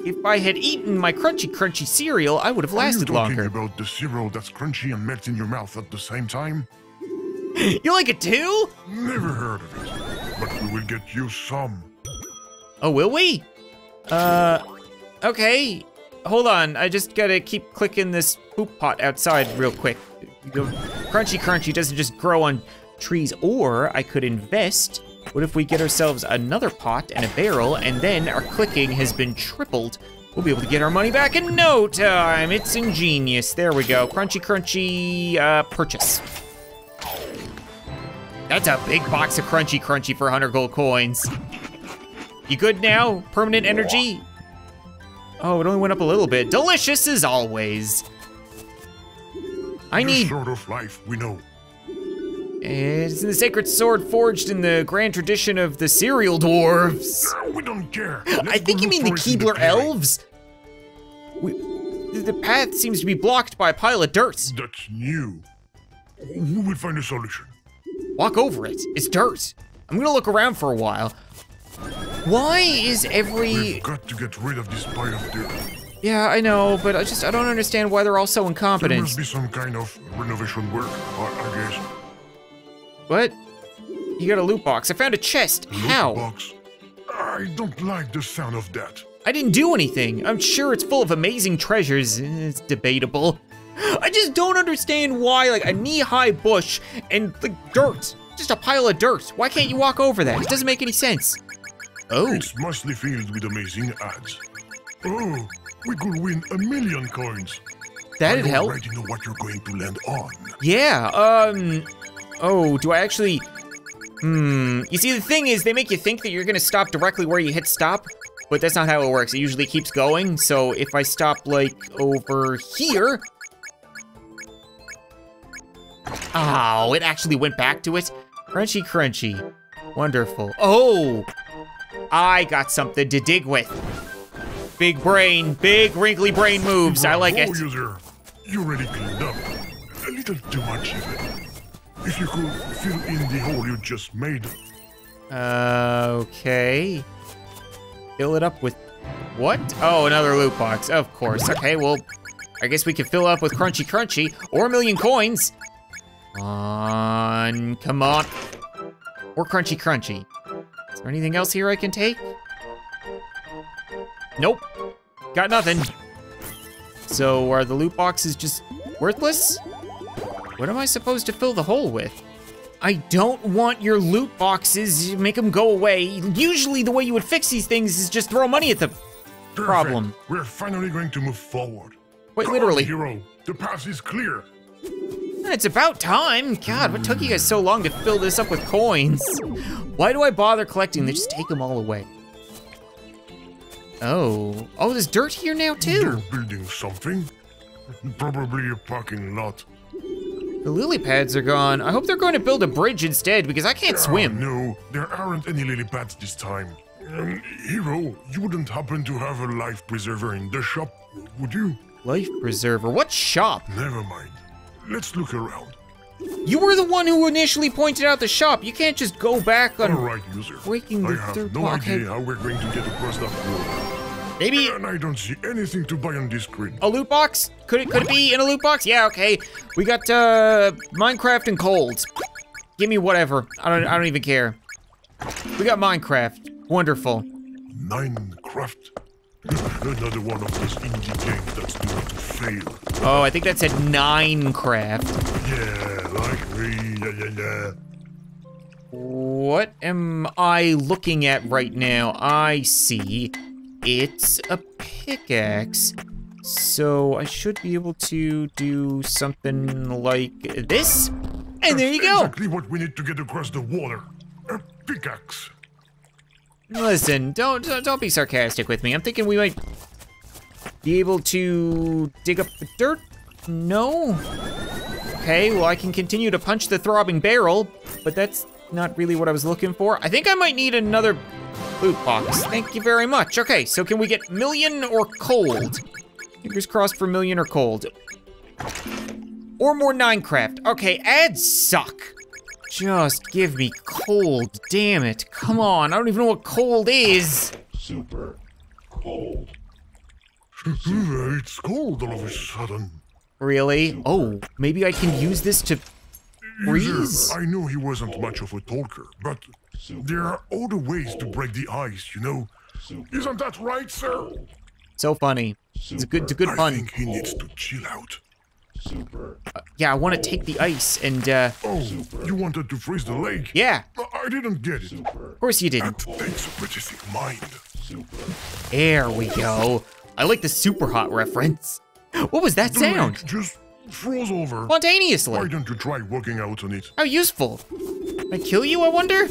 If I had eaten my Crunchy Crunchy cereal, I would have lasted longer. Are you talking longer. About the cereal that's crunchy and melts in your mouth at the same time? You like it too? Never heard of it, but we will get you some. Oh, will we? Uh, okay. Hold on, I just gotta keep clicking this poop pot outside real quick. The Crunchy Crunchy doesn't just grow on trees, or I could invest. What if we get ourselves another pot and a barrel, and then our clicking has been tripled? We'll be able to get our money back in no time. It's ingenious. There we go. Crunchy Crunchy uh, purchase. That's a big box of Crunchy Crunchy for one hundred gold coins. You good now? Permanent energy? Oh, it only went up a little bit. Delicious as always. I need... Sword of Life, we know. It's the sacred sword forged in the grand tradition of the cereal dwarves. We don't care. Let's I think you mean the Keebler elves? We, the path seems to be blocked by a pile of dirt. That's new. We will find a solution. Walk over it. It's dirt. I'm gonna look around for a while. Why is every... We've got to get rid of this pile of dirt. Yeah, I know, but I just, I don't understand why they're all so incompetent. There must be some kind of renovation work, I guess. What? You got a loot box. I found a chest. Loot How? Box? I don't like the sound of that. I didn't do anything. I'm sure it's full of amazing treasures. It's debatable. I just don't understand why, like, a knee-high bush and, like, dirt. Just a pile of dirt. Why can't you walk over that? It doesn't make any sense. Oh. It's mostly filled with amazing ads. Oh, we could win a million coins. That'd help. I already know what you're going to land on. Yeah, um... Oh, do I actually... Hmm... You see, the thing is, they make you think that you're gonna stop directly where you hit stop, but that's not how it works. It usually keeps going, so if I stop, like, over here... Oh, it actually went back to it. Crunchy Crunchy. Wonderful. Oh! I got something to dig with. Big brain, big wrinkly brain moves. I like it. User, you already cleaned up. A little too much even. If you could fill in the hole you just made. Uh, okay. Fill it up with what? Oh, another loot box, of course. Okay, well, I guess we can fill up with Crunchy Crunchy or a million coins. Come on, come on. Or Crunchy Crunchy. Is there anything else here I can take? Nope, got nothing. So are the loot boxes just worthless? What am I supposed to fill the hole with? I don't want your loot boxes, make them go away. Usually the way you would fix these things is just throw money at the problem. Perfect. We're finally going to move forward. Wait, come literally. On, hero. The path is clear. It's about time. God, what took you guys so long to fill this up with coins? Why do I bother collecting? They just take them all away. Oh, oh, there's dirt here now too. They're building something, probably a parking lot. The lily pads are gone. I hope they're going to build a bridge instead because I can't uh, swim. No, there aren't any lily pads this time. Um, hero, you wouldn't happen to have a life preserver in the shop, would you? Life preserver? What shop? Never mind. Let's look around. You were the one who initially pointed out the shop. You can't just go back on. All right, user. Breaking the I third have no idea head. How we're going to get across that wall. Maybe. And I don't see anything to buy on this screen. A loot box? Could it? Could it be in a loot box? Yeah. Okay. We got uh, Minecraft and cold. Give me whatever. I don't. I don't even care. We got Minecraft. Wonderful. Minecraft. Another one of those indie games that's doomed to fail. Oh, I think that said Ninecraft. Yeah, like me. Yeah, yeah, yeah. What am I looking at right now? I see. It's a pickaxe. So I should be able to do something like this. And that's there you go. Exactly what we need to get across the water. A pickaxe. Listen, don't, don't be sarcastic with me. I'm thinking we might be able to dig up the dirt. No? Okay, well I can continue to punch the throbbing barrel, but that's not really what I was looking for. I think I might need another loot box. Thank you very much. Okay, so can we get million or cold? Fingers crossed for million or cold. Or more Ninecraft. Okay, ads suck. Just give me cold, damn it. Come on, I don't even know what cold is. Super cold. Super it's cold all of a sudden. Really? Super oh, maybe I can use this to freeze? I know he wasn't cold. Much of a talker, but super there are other ways cold. To break the ice, you know? Super Isn't that right, sir? So funny. Super it's a good, it's a good I pun. I think he needs to chill out. Super uh, yeah, I want to take the ice and uh oh, you wanted to freeze the lake? Yeah. I didn't get it. Of course you didn't. That takes a pretty sick mind. Super. There we go. I like the super hot reference. What was that the sound? Lake just froze over. Spontaneously. Why don't you try working out on it? How useful. Can I kill you, I wonder?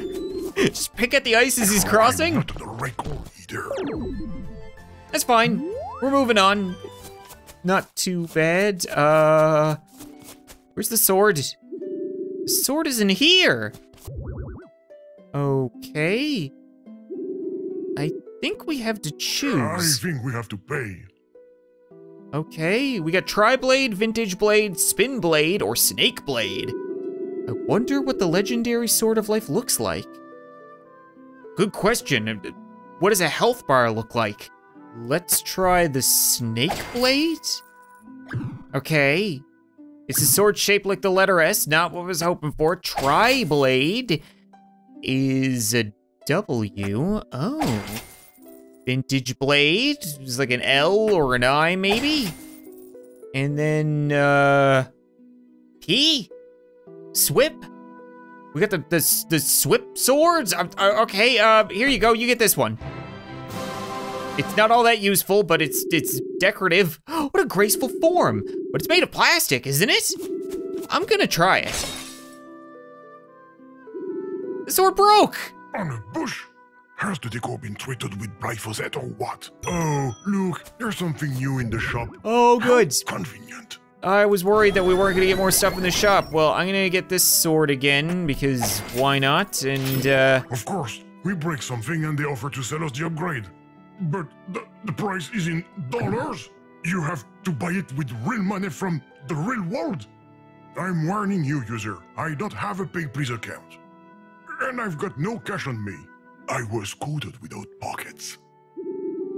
Just pick at the ice as he's crossing? I'm not the record either. That's fine. We're moving on. Not too bad. Uh, where's the sword? The sword is in here. Okay. I think we have to choose. I think we have to pay. Okay, we got tri-blade, vintage blade, spin blade, or snake blade. I wonder what the legendary Sword of Life looks like. Good question. What does a health bar look like? Let's try the snake blade? Okay. It's a sword shaped like the letter S, not what I was hoping for. Tri-blade is a W. Oh. Vintage blade is like an L or an I, maybe? And then, uh... P? Swip? We got the, the, the swip swords? Uh, okay, uh, here you go, you get this one. It's not all that useful, but it's it's decorative. What a graceful form. But it's made of plastic, isn't it? I'm gonna try it. The sword broke. On a bush? Has the decor been treated with glyphosate or what? Oh, look, there's something new in the shop. Oh, good. How convenient. I was worried that we weren't gonna get more stuff in the shop. Well, I'm gonna get this sword again, because why not? And, uh... Of course, we break something and they offer to sell us the upgrade. But the, the price is in dollars. You have to buy it with real money from the real world. I'm warning you, user. I don't have a PayPal account. And I've got no cash on me. I was coded without pockets.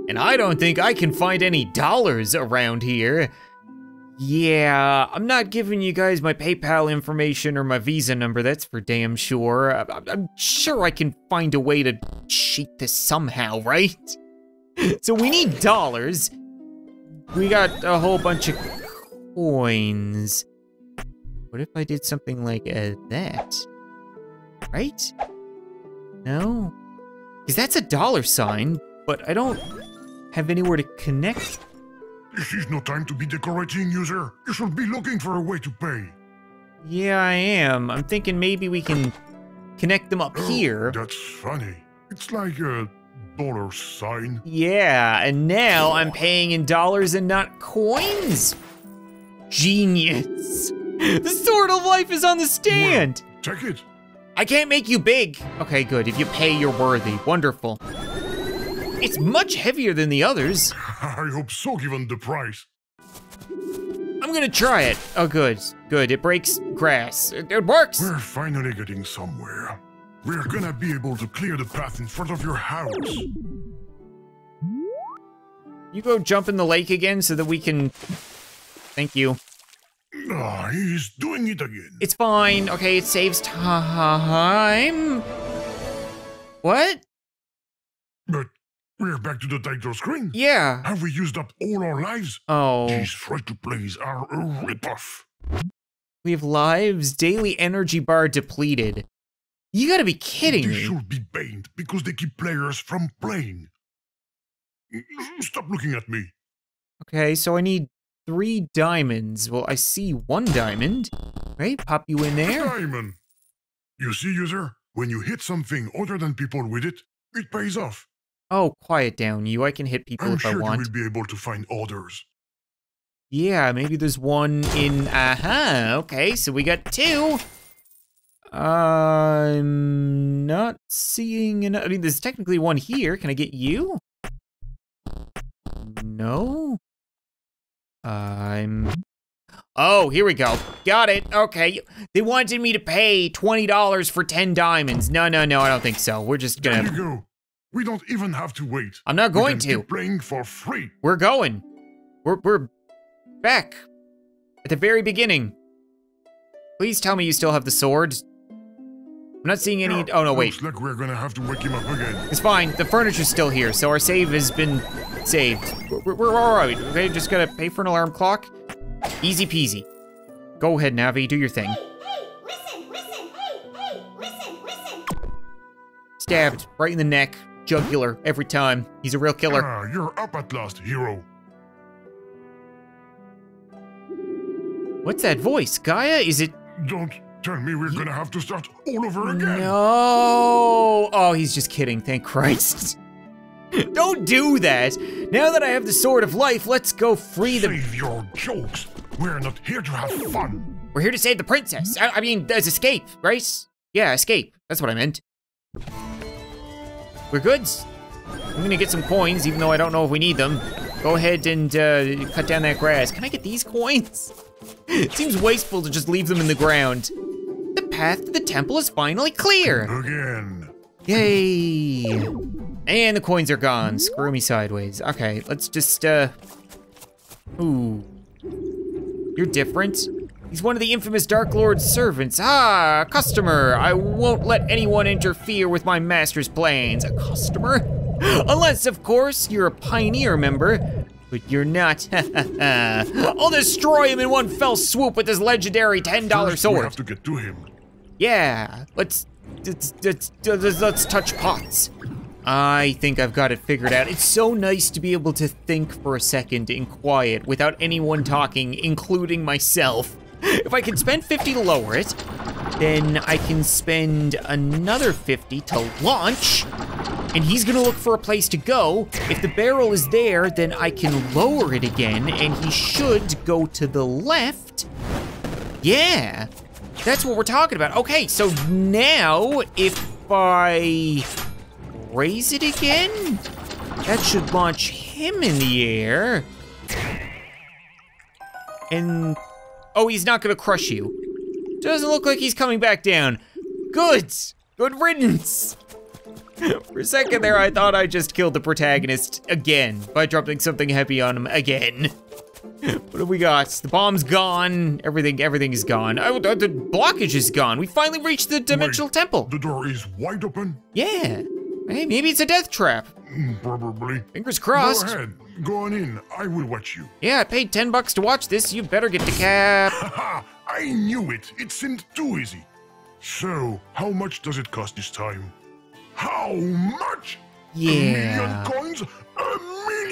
And I don't think I can find any dollars around here. Yeah, I'm not giving you guys my PayPal information or my Visa number, that's for damn sure. I, I'm sure I can find a way to cheat this somehow, right? So we need dollars. We got a whole bunch of coins. What if I did something like uh, that? Right? No? Because that's a dollar sign, but I don't have anywhere to connect. This is no time to be decorating, user. You should be looking for a way to pay. Yeah, I am. I'm thinking maybe we can connect them up oh, here. That's funny. It's like a... dollar sign. Yeah, and now I'm paying in dollars and not coins. Genius. The Sword of Life is on the stand. Well, check it. I can't make you big. Okay, good. If you pay, you're worthy. Wonderful. It's much heavier than the others. I hope so, given the price. I'm gonna try it. Oh, good. Good. It breaks grass. It, it works. We're finally getting somewhere. We're gonna be able to clear the path in front of your house. You go jump in the lake again so that we can... Thank you. Oh, he's doing it again. It's fine. Okay, it saves time. What? But we're back to the title screen. Yeah. Have we used up all our lives? Oh. These free-to-plays are a ripoff. We have lives. Daily energy bar depleted. You gotta be kidding me. They should be banned because they keep players from playing. Stop looking at me. Okay, so I need three diamonds. Well, I see one diamond. Right, pop you in there. Diamond. You see, user, when you hit something other than people with it, it pays off. Oh, quiet down, you. I can hit people if I want. I'm sure you will be able to find others. Yeah, maybe there's one in... Aha, okay, so we got two. I'm not seeing enough. I mean, there's technically one here. Can I get you? No. I'm... Oh, here we go. Got it. Okay. They wanted me to pay twenty dollars for ten diamonds. No, no, no, I don't think so. We're just gonna... There you go. We don't even have to wait. I'm not going to. We're playing for free. We're going. We're, we're back at the very beginning. Please tell me you still have the sword. I'm not seeing any- oh no, wait. Looks like we're gonna have to wake him up again. It's fine, the furniture's still here, so our save has been saved. We're, we're alright, okay? Just gotta pay for an alarm clock. Easy peasy. Go ahead, Navi, do your thing. Hey, hey, listen, listen, hey, hey, listen, listen. Stabbed, right in the neck, jugular, every time. He's a real killer. Ah, you're up at last, hero. What's that voice, Gaia? Is it- Don't. Tell me we're gonna have to start all over again. No. Oh, he's just kidding. Thank Christ. Don't do that. Now that I have the Sword of Life, let's go free the- Save your jokes. We're not here to have fun. We're here to save the princess. I, I mean, there's escape, right? Yeah, escape. That's what I meant. We're good. I'm gonna get some coins, even though I don't know if we need them. Go ahead and uh, cut down that grass. Can I get these coins? It seems wasteful to just leave them in the ground. The path to the temple is finally clear. Again. Yay! And the coins are gone. Screw me sideways. Okay, let's just, uh... ooh. You're different. He's one of the infamous Dark Lord's servants. Ah, a customer. I won't let anyone interfere with my master's plans. A customer? Unless, of course, you're a pioneer member. But you're not. I'll destroy him in one fell swoop with this legendary ten dollar First, sword. We have to get to him. Yeah, let's let's, let's let's let's touch pots. I think I've got it figured out. It's so nice to be able to think for a second in quiet without anyone talking, including myself. If I can spend fifty to lower it, then I can spend another fifty to launch. And he's gonna look for a place to go. If the barrel is there, then I can lower it again, and he should go to the left. Yeah, that's what we're talking about. Okay, so now if I raise it again, that should launch him in the air. And, oh, he's not gonna crush you. Doesn't look like he's coming back down. Good, good riddance. For a second there, I thought I just killed the protagonist again by dropping something heavy on him again. What have we got? The bomb's gone. Everything, everything is gone. Oh, the, the blockage is gone. We finally reached the Dimensional Wait, Temple. The door is wide open? Yeah. Hey, maybe it's a death trap. Probably. Fingers crossed. Go ahead. Go on in. I will watch you. Yeah, I paid ten bucks to watch this. You better get decapped. Haha, I knew it. It seemed too easy. So, how much does it cost this time? How much? Yeah. A million coins? A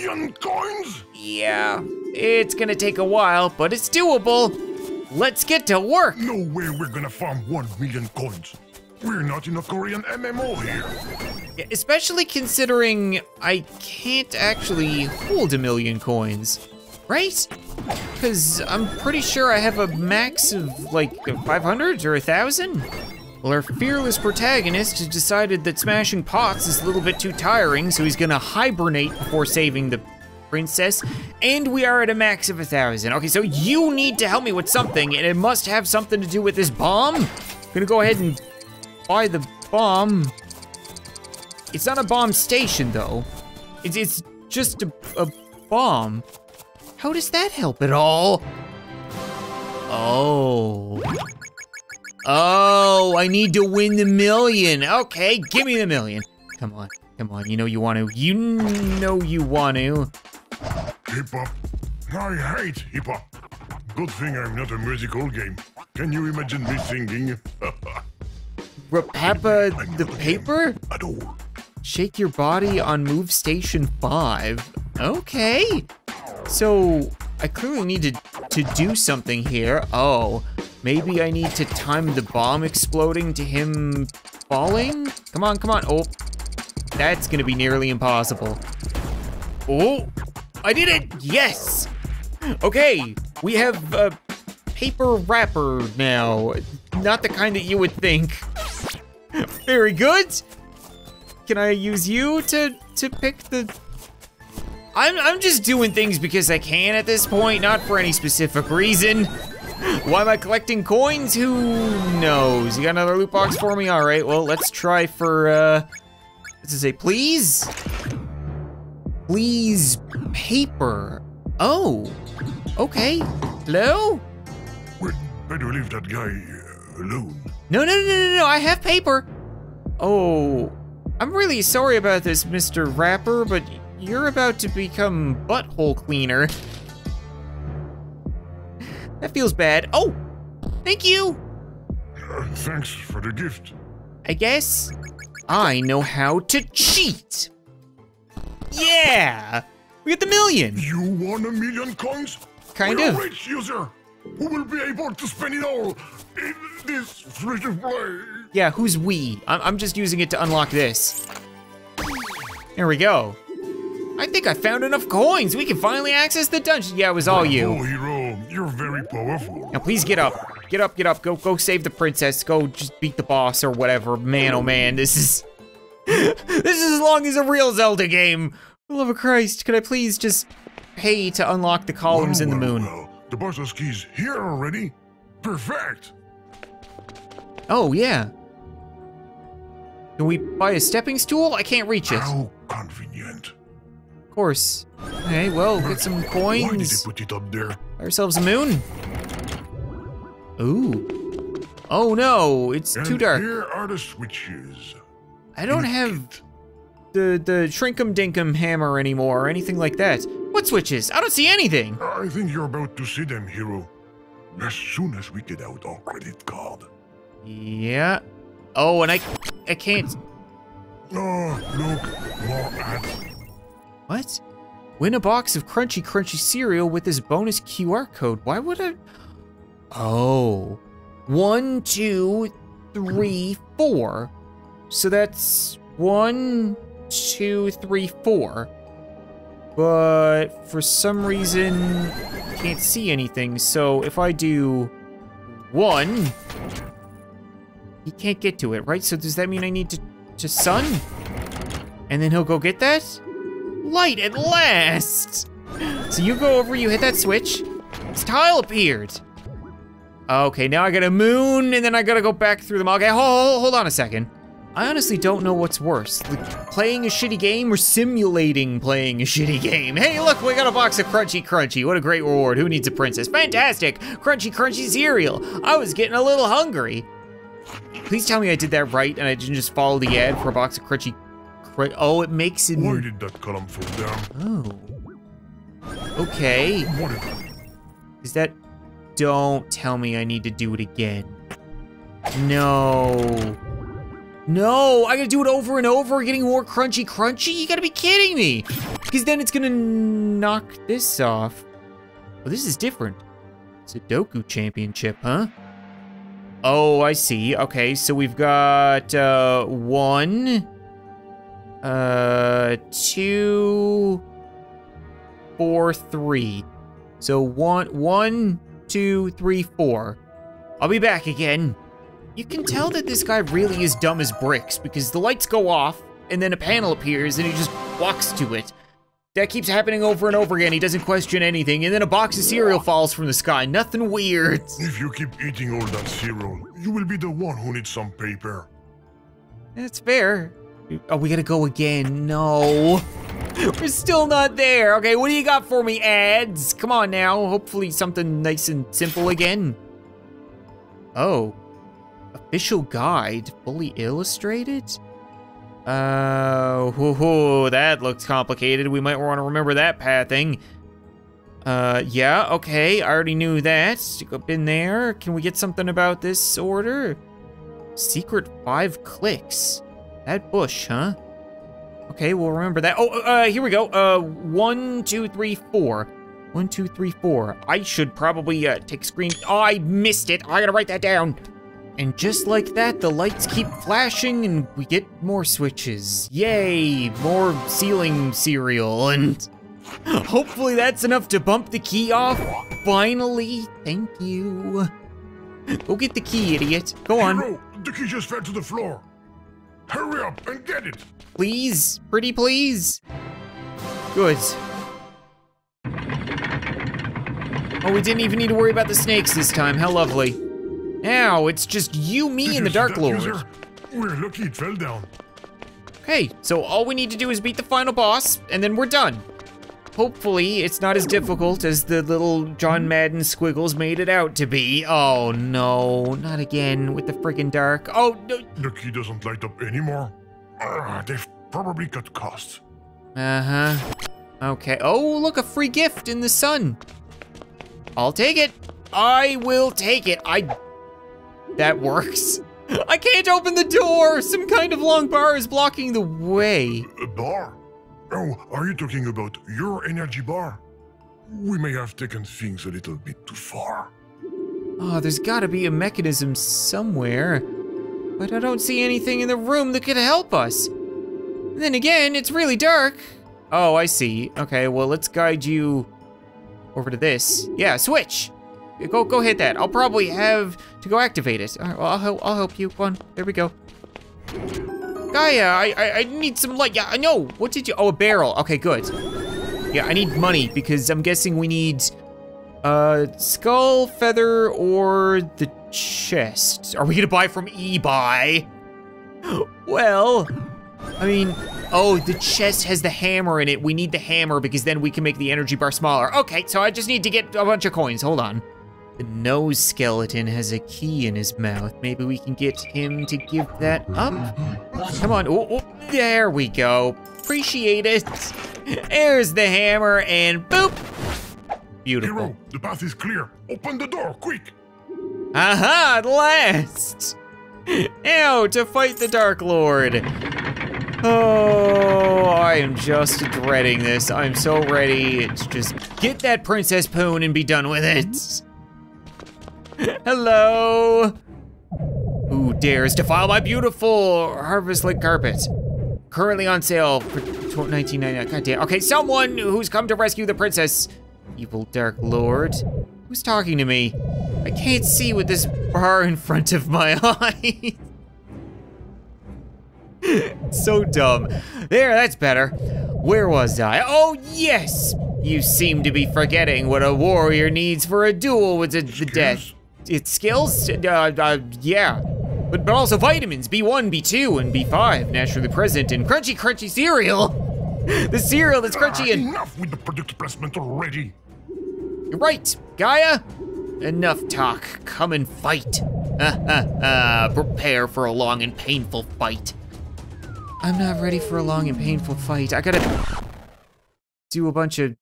million coins? Yeah. It's gonna take a while, but it's doable. Let's get to work. No way we're gonna farm one million coins. We're not in a Korean M M O here. Yeah, especially considering I can't actually hold a million coins, right? Because I'm pretty sure I have a max of like five hundred or one thousand. Well, our fearless protagonist has decided that smashing pots is a little bit too tiring, so he's gonna hibernate before saving the princess, and we are at a max of a thousand. Okay, so you need to help me with something, and it must have something to do with this bomb. I'm gonna go ahead and buy the bomb. It's not a bomb station, though. It's, it's just a, a bomb. How does that help at all? Oh. Oh, I need to win the million. Okay, give me the million. Come on, come on, you know you want to. You know you want to. Hip hop. I hate hip hop. Good thing I'm not a musical game. Can you imagine me singing? Rapapa the paper? At all. Shake your body on move station five. Okay. So, I clearly need to, to do something here. Oh. Maybe I need to time the bomb exploding to him falling? Come on, come on. Oh, that's gonna be nearly impossible. Oh, I did it! Yes! Okay, we have a paper wrapper now. Not the kind that you would think. Very good. Can I use you to, to pick the... I'm, I'm just doing things because I can at this point, not for any specific reason. Why am I collecting coins? Who knows? You got another loot box for me? All right, well, let's try for, uh, let's just say please? Please paper. Oh, okay. Hello? Wait, better leave that guy alone. No, no, no, no, no, no, I have paper. Oh, I'm really sorry about this, Mister Rapper, but you're about to become butthole cleaner. That feels bad. Oh, thank you. Uh, thanks for the gift. I guess I know how to cheat. Yeah, we get the million. You won a million coins? Kind We're of. A rich user who will be able to spend it all in this free to play. Yeah, who's we? I'm, I'm just using it to unlock this. There we go. I think I found enough coins. We can finally access the dungeon. Yeah, it was all you. Oh, hero. You're very powerful. Now please get up, get up, get up. Go, go save the princess. Go, just beat the boss or whatever. Man, oh man, this is this is as long as a real Zelda game. For the love of Christ, could I please just pay to unlock the columns well, in the well, moon? Well. The boss's key's here already. Perfect. Oh yeah. Can we buy a stepping stool? I can't reach it. How convenient. Of course. Okay, well, get some coins. Why did they put it up there? Ourselves a moon. Ooh. Oh no, it's and too dark. Here are the switches. I don't have the the shrinkum dinkum hammer anymore or anything like that. What switches? I don't see anything. I think you're about to see them, hero. As soon as we get out our credit card. Yeah. Oh, and I, I can't. Oh, look, more ads. What? Win a box of Crunchy Crunchy cereal with this bonus Q R code. Why would I? Oh. One, two, three, four. So that's one, two, three, four. But for some reason, I can't see anything. So if I do one, he can't get to it, right? So does that mean I need to, to sun? And then he'll go get that? Light at last! So you go over, you hit that switch. This tile appeared. Okay, now I got a moon, and then I gotta go back through them. Okay, hold, hold on a second. I honestly don't know what's worse, like playing a shitty game or simulating playing a shitty game. Hey, look, we got a box of Crunchy Crunchy. What a great reward. Who needs a princess? Fantastic! Crunchy Crunchy cereal. I was getting a little hungry. Please tell me I did that right and I didn't just follow the ad for a box of Crunchy Crunchy. Oh, it makes it. Why did that column fall down? Oh. Okay. Is that. Don't tell me I need to do it again. No. No, I gotta do it over and over, getting more Crunchy Crunchy? You gotta be kidding me. Because then it's gonna knock this off. Well, this is different. It's a Sudoku championship, huh? Oh, I see. Okay, so we've got uh, one, uh, two, four, three. So one, one, two, three, four. I'll be back again. You can tell that this guy really is dumb as bricks because the lights go off and then a panel appears and he just walks to it. That keeps happening over and over again. He doesn't question anything, and then a box of cereal falls from the sky. Nothing weird. If you keep eating all that cereal, you will be the one who needs some paper. That's fair. Oh, we gotta go again. No. We're still not there. Okay, what do you got for me, ads? Come on now. Hopefully something nice and simple again. Oh. Official guide, fully illustrated? Uh, whoo hoo, that looks complicated. We might want to remember that pathing. Uh, yeah, okay, I already knew that. Up in there. Can we get something about this order? Secret five clicks. That bush, huh? Okay, we'll remember that. Oh, uh, here we go. Uh, one, two, three, four. One, two, three, four. I should probably, uh, take screen. Oh, I missed it. I gotta write that down. And just like that, the lights keep flashing and we get more switches. Yay, more ceiling cereal, and hopefully that's enough to bump the key off. Finally, thank you. Go get the key, idiot. Go on. Hero, the key just fell to the floor. Hurry up and get it. Please, pretty please. Good. Oh, we didn't even need to worry about the snakes this time. How lovely. Now it's just you, me, Did and the Dark Lord. User? We're lucky it fell down. Okay, so all we need to do is beat the final boss, and then we're done. Hopefully, it's not as difficult as the little John Madden squiggles made it out to be. Oh no, not again with the freaking dark. Oh no. The key doesn't light up anymore. Uh, they've probably cut costs. Uh huh. Okay. Oh, look, a free gift in the sun. I'll take it. I will take it. I. That works. I can't open the door! Some kind of long bar is blocking the way. A bar? Oh, are you talking about your energy bar? We may have taken things a little bit too far. Oh, there's gotta be a mechanism somewhere. But I don't see anything in the room that could help us. And then again, it's really dark. Oh, I see. Okay, well, let's guide you over to this. Yeah, switch! Go, go hit that. I'll probably have to go activate it. All right, well, I'll help. I'll help you. One. There we go. Gaia, I, I, I need some light. Yeah, I know. What did you? Oh, a barrel. Okay, good. Yeah, I need money because I'm guessing we need, uh, skull, feather, or the chest. Are we gonna buy from E-Buy? Well, I mean, oh, the chest has the hammer in it. We need the hammer because then we can make the energy bar smaller. Okay, so I just need to get a bunch of coins. Hold on. The nose skeleton has a key in his mouth. Maybe we can get him to give that up. Come on. Oh, oh, there we go. Appreciate it. There's the hammer and boop. Beautiful. Hero, the path is clear. Open the door, quick. Aha, at last. Now to fight the Dark Lord. Oh, I am just dreading this. I'm so ready to just get that Princess Poon and be done with it. Hello. Who dares defile my beautiful harvest link carpet? Currently on sale for nineteen ninety-nine. God damn. Okay, someone who's come to rescue the princess. Evil Dark Lord. Who's talking to me? I can't see with this bar in front of my eye. So dumb. There, that's better. Where was I? Oh, yes! You seem to be forgetting what a warrior needs for a duel with the, the death. It's skills? Uh, uh, yeah. But, but also vitamins, B one, B two, and B five, naturally present in Crunchy Crunchy cereal. The cereal that's crunchy and- uh, enough with the product placement already. You're right, Gaia. Enough talk, come and fight. Uh, uh, uh, prepare for a long and painful fight. I'm not ready for a long and painful fight. I gotta do a bunch of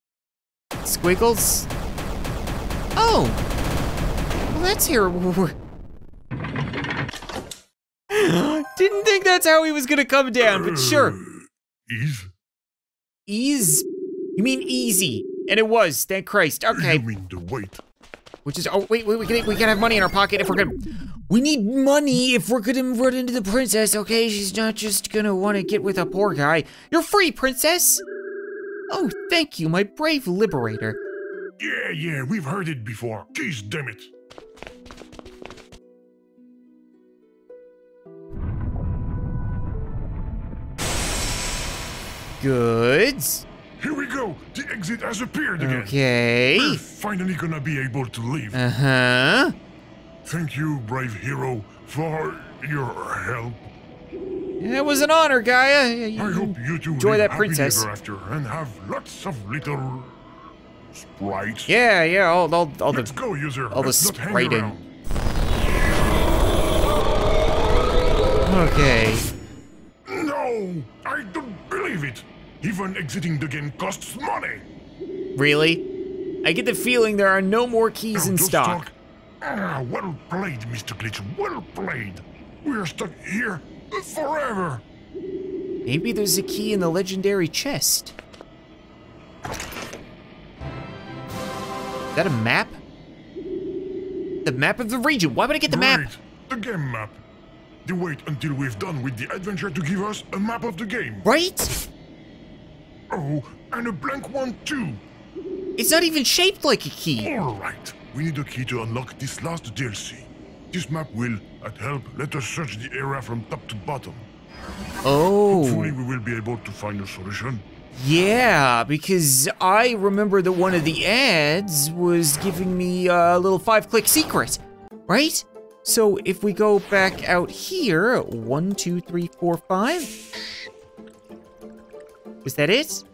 squiggles. Oh, well, that's here. Didn't think that's how he was gonna come down, but sure. Ease? Ease? You mean easy? And it was. Thank Christ. Okay. You mean the weight? Which is oh wait wait we can we can have money in our pocket if we're gonna. We need money if we're gonna run into the princess, okay? She's not just gonna wanna get with a poor guy. You're free, princess! Oh, thank you, my brave liberator. Yeah, yeah, we've heard it before. Jeez, damn it. Good. Here we go. The exit has appeared again. Okay. We're finally gonna be able to leave. Uh-huh. Thank you, brave hero, for your help. It was an honor, Gaia. You I hope you two enjoy that princess after and have lots of little sprites. Yeah, yeah, all, all, all Let's the go, user. all Let's the spriting. Okay. No, I don't believe it. Even exiting the game costs money. Really? I get the feeling there are no more keys now in stock. Talk. Ah, well played, Mister Glitch, well played. We're stuck here forever. Maybe there's a key in the legendary chest. Is that a map? The map of the region. Why would I get the right. map? The game map. They wait until we've done with the adventure to give us a map of the game. Right? Oh, and a blank one too. It's not even shaped like a key. All right. We need a key to unlock this last D L C. This map will, at help, let us search the area from top to bottom. Oh. Hopefully we will be able to find a solution. Yeah, because I remember that one of the ads was giving me a little five-click secret, right? So if we go back out here, one, two, three, four, five. Was that it?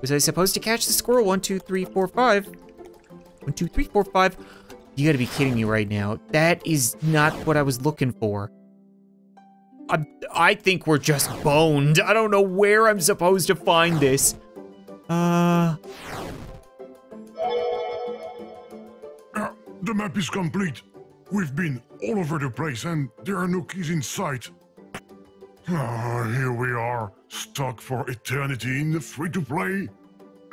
Was I supposed to catch the squirrel? One, two, three, four, five. One, two, three, four, five. You gotta be kidding me right now. That is not what I was looking for. I, I think we're just boned. I don't know where I'm supposed to find this. Uh... uh the map is complete. We've been all over the place and there are no keys in sight. Oh, here we are, stuck for eternity in the free-to-play.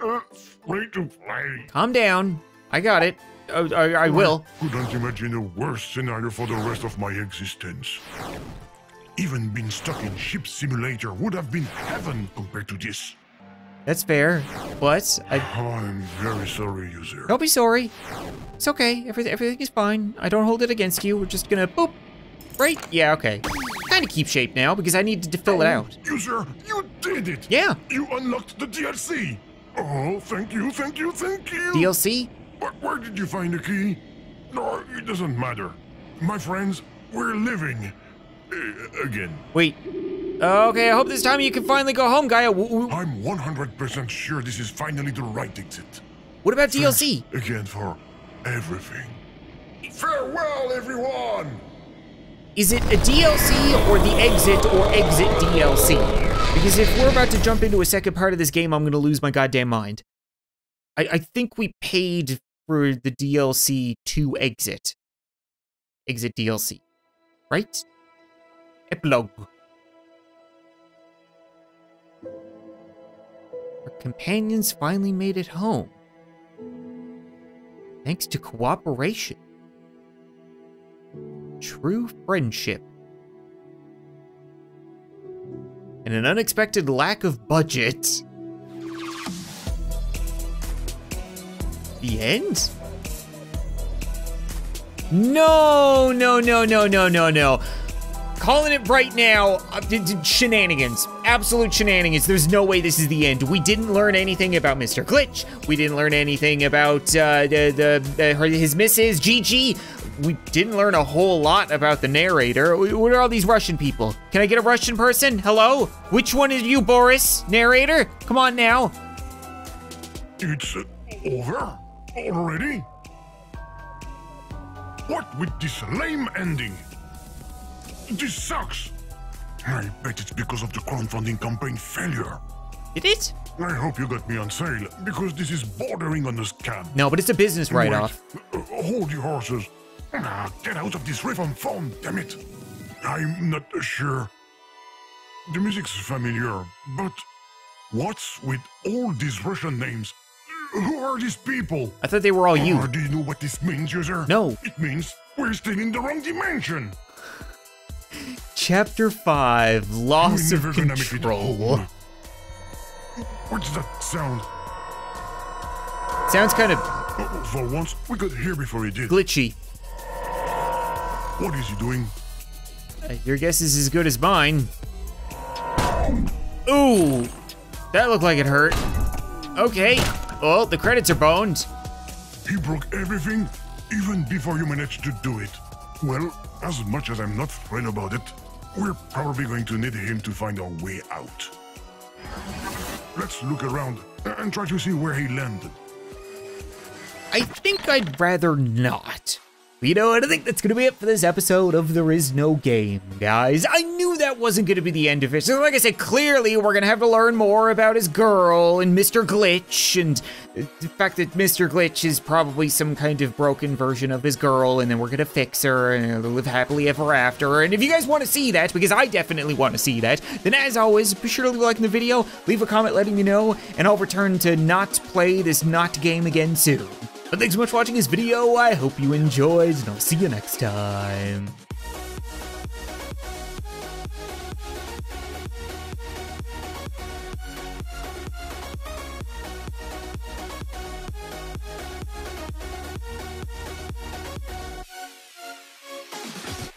Uh, free-to-play. Calm down. I got it. I, I, I will. I couldn't imagine a worse scenario for the rest of my existence. Even being stuck in Ship Simulator would have been heaven compared to this. That's fair, but I... Oh, I'm very sorry, user. Don't be sorry. It's okay. Everything, everything is fine. I don't hold it against you. We're just gonna boop. Right? Yeah, okay. Kind of keep shape now because I need to fill oh, it out. User, you did it. Yeah. You unlocked the D L C. Oh, thank you, thank you, thank you. D L C? Where did you find the key? No, it doesn't matter. My friends, we're living. again. Wait. Okay, I hope this time you can finally go home, Gaia. W I'm one hundred percent sure this is finally the right exit. What about D L C? Thanks again for everything. Farewell, everyone! Is it a D L C or the exit or exit D L C? Because if we're about to jump into a second part of this game, I'm going to lose my goddamn mind. I, I think we paid for the D L C to exit. Exit D L C. Right? Epilogue. Our companions finally made it home. Thanks to cooperation. True friendship. And an unexpected lack of budget. The end? No, no, no, no, no, no, no. Calling it right now, shenanigans. Absolute shenanigans. There's no way this is the end. We didn't learn anything about Mister Glitch. We didn't learn anything about uh, the, the, the his missus, Gigi. We didn't learn a whole lot about the narrator. What are all these Russian people? Can I get a Russian person? Hello? Which one is you, Boris? Narrator? Come on now. It's over already? What with this lame ending? This sucks. I bet it's because of the crowdfunding campaign failure. It is? I hope you got me on sale, because this is bordering on a scam. No, but it's a business write-off. Hold your horses. Nah, get out of this riff on phone, damn it. I'm not sure. The music's familiar, but what's with all these Russian names? Who are these people? I thought they were all you. Uh, do you know what this means, user? No. It means we're still in the wrong dimension. Chapter five, Loss of Control. What's that sound? Sounds kind of... Uh-oh, for once, we could hear before he did. Glitchy. What is he doing? Uh, your guess is as good as mine. Ooh, that looked like it hurt. Okay, well, the credits are boned. He broke everything, even before you managed to do it. Well, as much as I'm not thrilled about it, we're probably going to need him to find our way out. Let's look around and try to see where he landed. I think I'd rather not. You know, and I think that's going to be it for this episode of There Is No Game, guys. I knew that wasn't going to be the end of it. So like I said, clearly we're going to have to learn more about his girl and Mister Glitch and the fact that Mister Glitch is probably some kind of broken version of his girl, and then we're going to fix her and live happily ever after. And if you guys want to see that, because I definitely want to see that, then as always, be sure to leave a like in the video, leave a comment letting me know, and I'll return to not play this not game again soon. But thanks so much for watching this video, I hope you enjoyed, and I'll see you next time.